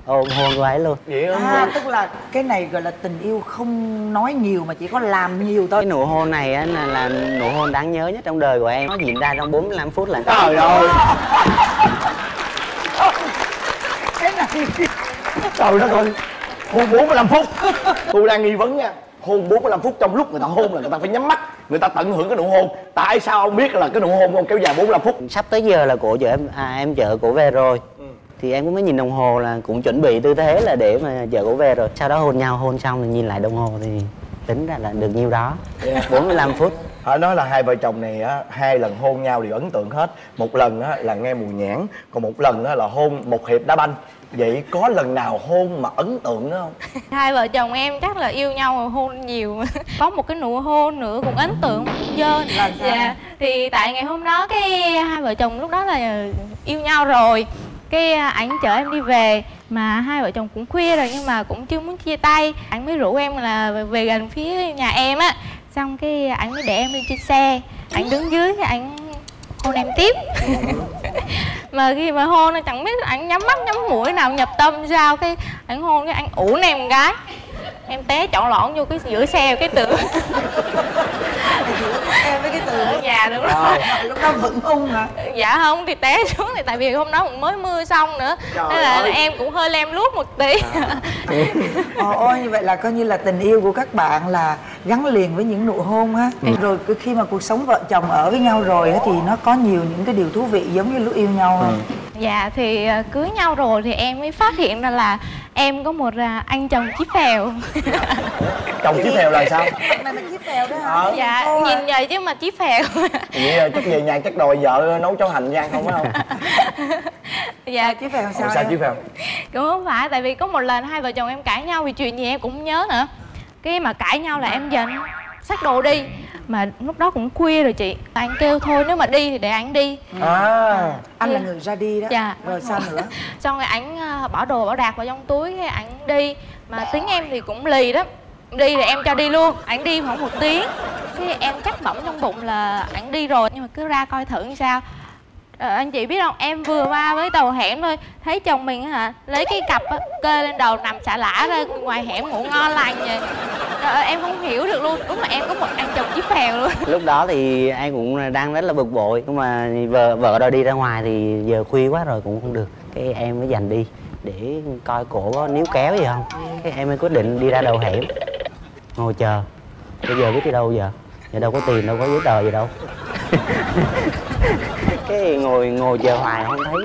ôm hôn cô ấy luôn. Vậy à, tức là cái này gọi là tình yêu không nói nhiều mà chỉ có làm nhiều thôi. Cái nụ hôn này á là, là nụ hôn đáng nhớ nhất trong đời của em. Nó diễn ra trong bốn mươi lăm phút là trời ơi. Cái này trời đất ơi, hôn bốn mươi lăm phút. Tôi đang nghi vấn nha, hôn bốn mươi lăm phút trong lúc người ta hôn là người ta phải nhắm mắt, người ta tận hưởng cái nụ hôn. Tại sao ông biết là cái nụ hôn ông kéo dài bốn mươi lăm phút? Sắp tới giờ là cổ chở em, à, em chở cổ về rồi. Thì em cũng mới nhìn đồng hồ là cũng chuẩn bị tư thế là để mà chở cổ về rồi. Sau đó hôn nhau, hôn xong rồi nhìn lại đồng hồ thì tính ra là được nhiêu đó, yeah. bốn mươi lăm phút. Họ nói là hai vợ chồng này á, hai lần hôn nhau đều ấn tượng hết. Một lần á, là nghe mùi nhãn, còn một lần á, là hôn một hiệp đá banh. Vậy có lần nào hôn mà ấn tượng nữa không? Hai vợ chồng em chắc là yêu nhau rồi hôn nhiều. Có một cái nụ hôn nữa cũng ấn tượng dơ. Dạ. Thì tại ngày hôm đó cái hai vợ chồng lúc đó là yêu nhau rồi, cái ảnh chở em đi về mà hai vợ chồng cũng khuya rồi nhưng mà cũng chưa muốn chia tay. Ảnh mới rủ em là về gần phía nhà em á, xong cái ảnh mới để em lên trên xe, ảnh đứng dưới thì ảnh hôn em tiếp. Mà khi mà hôn nó chẳng biết ảnh nhắm mắt nhắm mũi nào nhập tâm sao, cái ảnh hôn cái ảnh ủ em một cái, em té chọn lõn vô cái giữa xe cái tường. Em với cái tường nhà đúng rồi. Lúc đó vẫn hung hả? Dạ không, thì té xuống thì tại vì hôm đó cũng mới mưa xong nữa. Trời nên là ơi. Em cũng hơi lem luốc một tí. Ồ ôi, như vậy là coi như là tình yêu của các bạn là gắn liền với những nụ hôn ha. Ừ. Rồi khi mà cuộc sống vợ chồng ở với nhau rồi thì nó có nhiều những cái điều thú vị giống như lúc yêu nhau. Ừ. Dạ thì cưới nhau rồi thì em mới phát hiện ra là em có một anh chồng chí phèo. Chồng chí phèo là sao? Mà mình chí phèo đó hả? Ờ. Dạ, Ô nhìn à. Vậy chứ mà chí phèo. Vậy chắc về nhà chắc đòi vợ nấu cháo hành rang không phải không? Dạ chí phèo sao? Ủa, sao chí phèo? Cũng không phải, tại vì có một lần hai vợ chồng em cãi nhau vì chuyện gì em cũng không nhớ nữa. Cái mà cãi nhau là em giành xách đồ đi. Mà lúc đó cũng khuya rồi chị. Anh kêu thôi nếu mà đi thì để anh đi. À, à anh là người ra đi đó. Dạ. Rồi sao nữa? Xong rồi ảnh bỏ đồ bỏ đạc vào trong túi hay ảnh đi. Mà tính em thì cũng lì đó. Đi thì em cho đi luôn. Ảnh đi khoảng một tiếng. Thế em chắc bỏng trong bụng là ảnh đi rồi. Nhưng mà cứ ra coi thử như sao. Ờ, anh chị biết không, em vừa qua với đầu hẻm thôi, thấy chồng mình hả lấy cái cặp á, kê lên đầu nằm xả lả ra ngoài hẻm ngủ ngon lành vậy. Ờ, em không hiểu được luôn, đúng là em có một anh chồng chí phèo luôn. Lúc đó thì em cũng đang rất là bực bội, nhưng mà vợ vợ đòi đi ra ngoài thì giờ khuya quá rồi cũng không được, cái em mới giành đi để coi cổ có níu kéo gì không, cái em mới quyết định đi ra đầu hẻm ngồi chờ. Bây giờ biết đi đâu giờ, giờ đâu có tiền đâu có giấy tờ gì đâu. Cái ngồi ngồi chờ hoài không thấy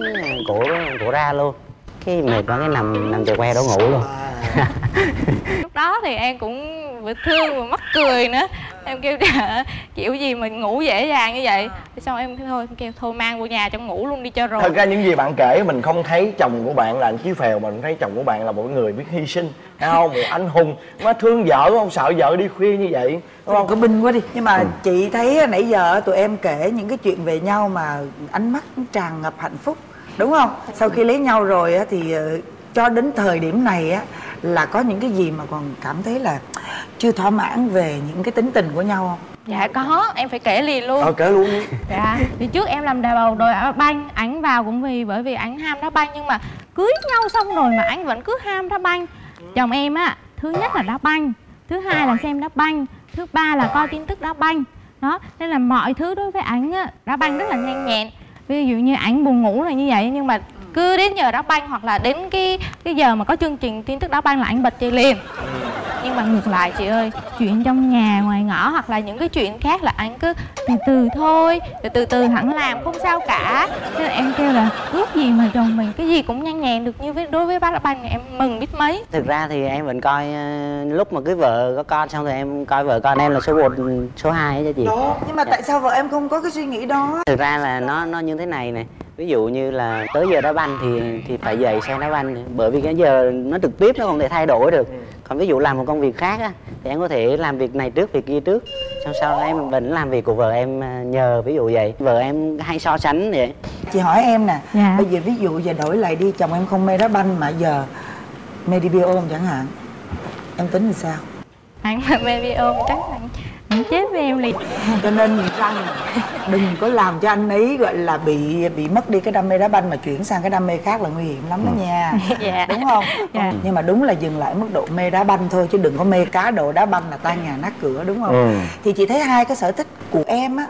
cổ cổ ra luôn, cái mệt quá cái nằm nằm chè que đó ngủ luôn. Lúc đó thì em cũng vừa thương vừa mắc cười nữa, em kêu kiểu gì mình ngủ dễ dàng như vậy. Xong em thôi em kêu thôi mang vô nhà cho ngủ luôn đi cho rồi. Thật ra những gì bạn kể mình không thấy chồng của bạn là anh chí phèo, mình thấy chồng của bạn là một người biết hy sinh, thấy không, một anh hùng mà thương vợ không sợ vợ đi khuya như vậy, đúng không? Có binh quá đi. Nhưng mà ừ. chị thấy nãy giờ tụi em kể những cái chuyện về nhau mà ánh mắt tràn ngập hạnh phúc, đúng không? Sau khi lấy nhau rồi thì cho đến thời điểm này á là có những cái gì mà còn cảm thấy là chưa thỏa mãn về những cái tính tình của nhau không? Dạ có, em phải kể liền luôn. Ờ kể luôn. Dạ, thì trước em làm đà bầu đội ở banh, ảnh vào cũng vì bởi vì ảnh ham đá banh, nhưng mà cưới nhau xong rồi mà ảnh vẫn cứ ham đá banh. Chồng em á, thứ nhất là đá banh, thứ hai là xem đá banh, thứ ba là coi tin tức đá banh. Đó, nên là mọi thứ đối với ảnh á, đá banh rất là nhanh nhẹn. Ví dụ như ảnh buồn ngủ là như vậy, nhưng mà cứ đến giờ đá banh hoặc là đến cái cái giờ mà có chương trình tin tức đá banh là anh bật chơi liền. Nhưng mà ngược lại chị ơi, chuyện trong nhà ngoài ngõ hoặc là những cái chuyện khác là anh cứ từ từ thôi, từ từ, từ hẳn làm không sao cả. Nên em kêu là ước gì mà chồng mình cái gì cũng nhanh nhẹn được như với đối với bác đá banh, em mừng biết mấy. Thực ra thì em vẫn coi lúc mà cưới vợ có con xong rồi em coi vợ con em là số một số hai cho chị. Đó, nhưng mà dạ. Tại sao vợ em không có cái suy nghĩ đó? Thực ra là nó nó như thế này này. Ví dụ như là tới giờ đá banh thì thì phải dậy xem đá banh, bởi vì cái giờ nó trực tiếp nó không thể thay đổi được. Còn ví dụ làm một công việc khác á, thì em có thể làm việc này trước việc kia trước, xong sau em vẫn làm việc của vợ em nhờ, ví dụ vậy. Vợ em hay so sánh vậy. Chị hỏi em nè, dạ. Bây giờ ví dụ giờ đổi lại đi, chồng em không mê đá banh mà giờ mê đi bi ôm chẳng hạn, em tính làm sao? Anh mà mê bi ôm chắc anh chết với em liền. Cho nên rằng đừng có làm cho anh ấy gọi là bị bị mất đi cái đam mê đá banh mà chuyển sang cái đam mê khác là nguy hiểm lắm đó nha. Dạ. Đúng không? Dạ. Nhưng mà đúng là dừng lại mức độ mê đá banh thôi, chứ đừng có mê cá độ đá banh là tan nhà nát cửa, đúng không? Ừ. Thì chị thấy hai cái sở thích của em á,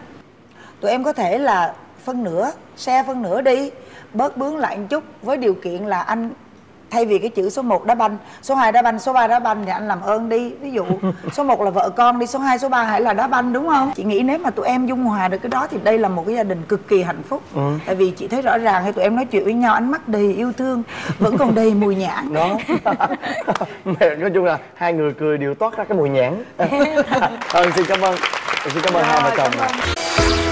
tụi em có thể là phân nửa, share phân nửa đi, bớt bướng lại một chút, với điều kiện là anh thay vì cái chữ số một đá banh, số hai đá banh, số ba đá banh thì anh làm ơn đi. Ví dụ số một là vợ con đi, số hai, số ba hãy là đá banh, đúng không? Chị nghĩ nếu mà tụi em dung hòa được cái đó thì đây là một cái gia đình cực kỳ hạnh phúc. Ừ. Tại vì chị thấy rõ ràng khi tụi em nói chuyện với nhau ánh mắt đầy yêu thương, vẫn còn đầy mùi nhãn. Đó. Nói chung là hai người cười đều toát ra cái mùi nhãn. Ờ, xin cảm ơn. Xin cảm ơn hai vợ chồng.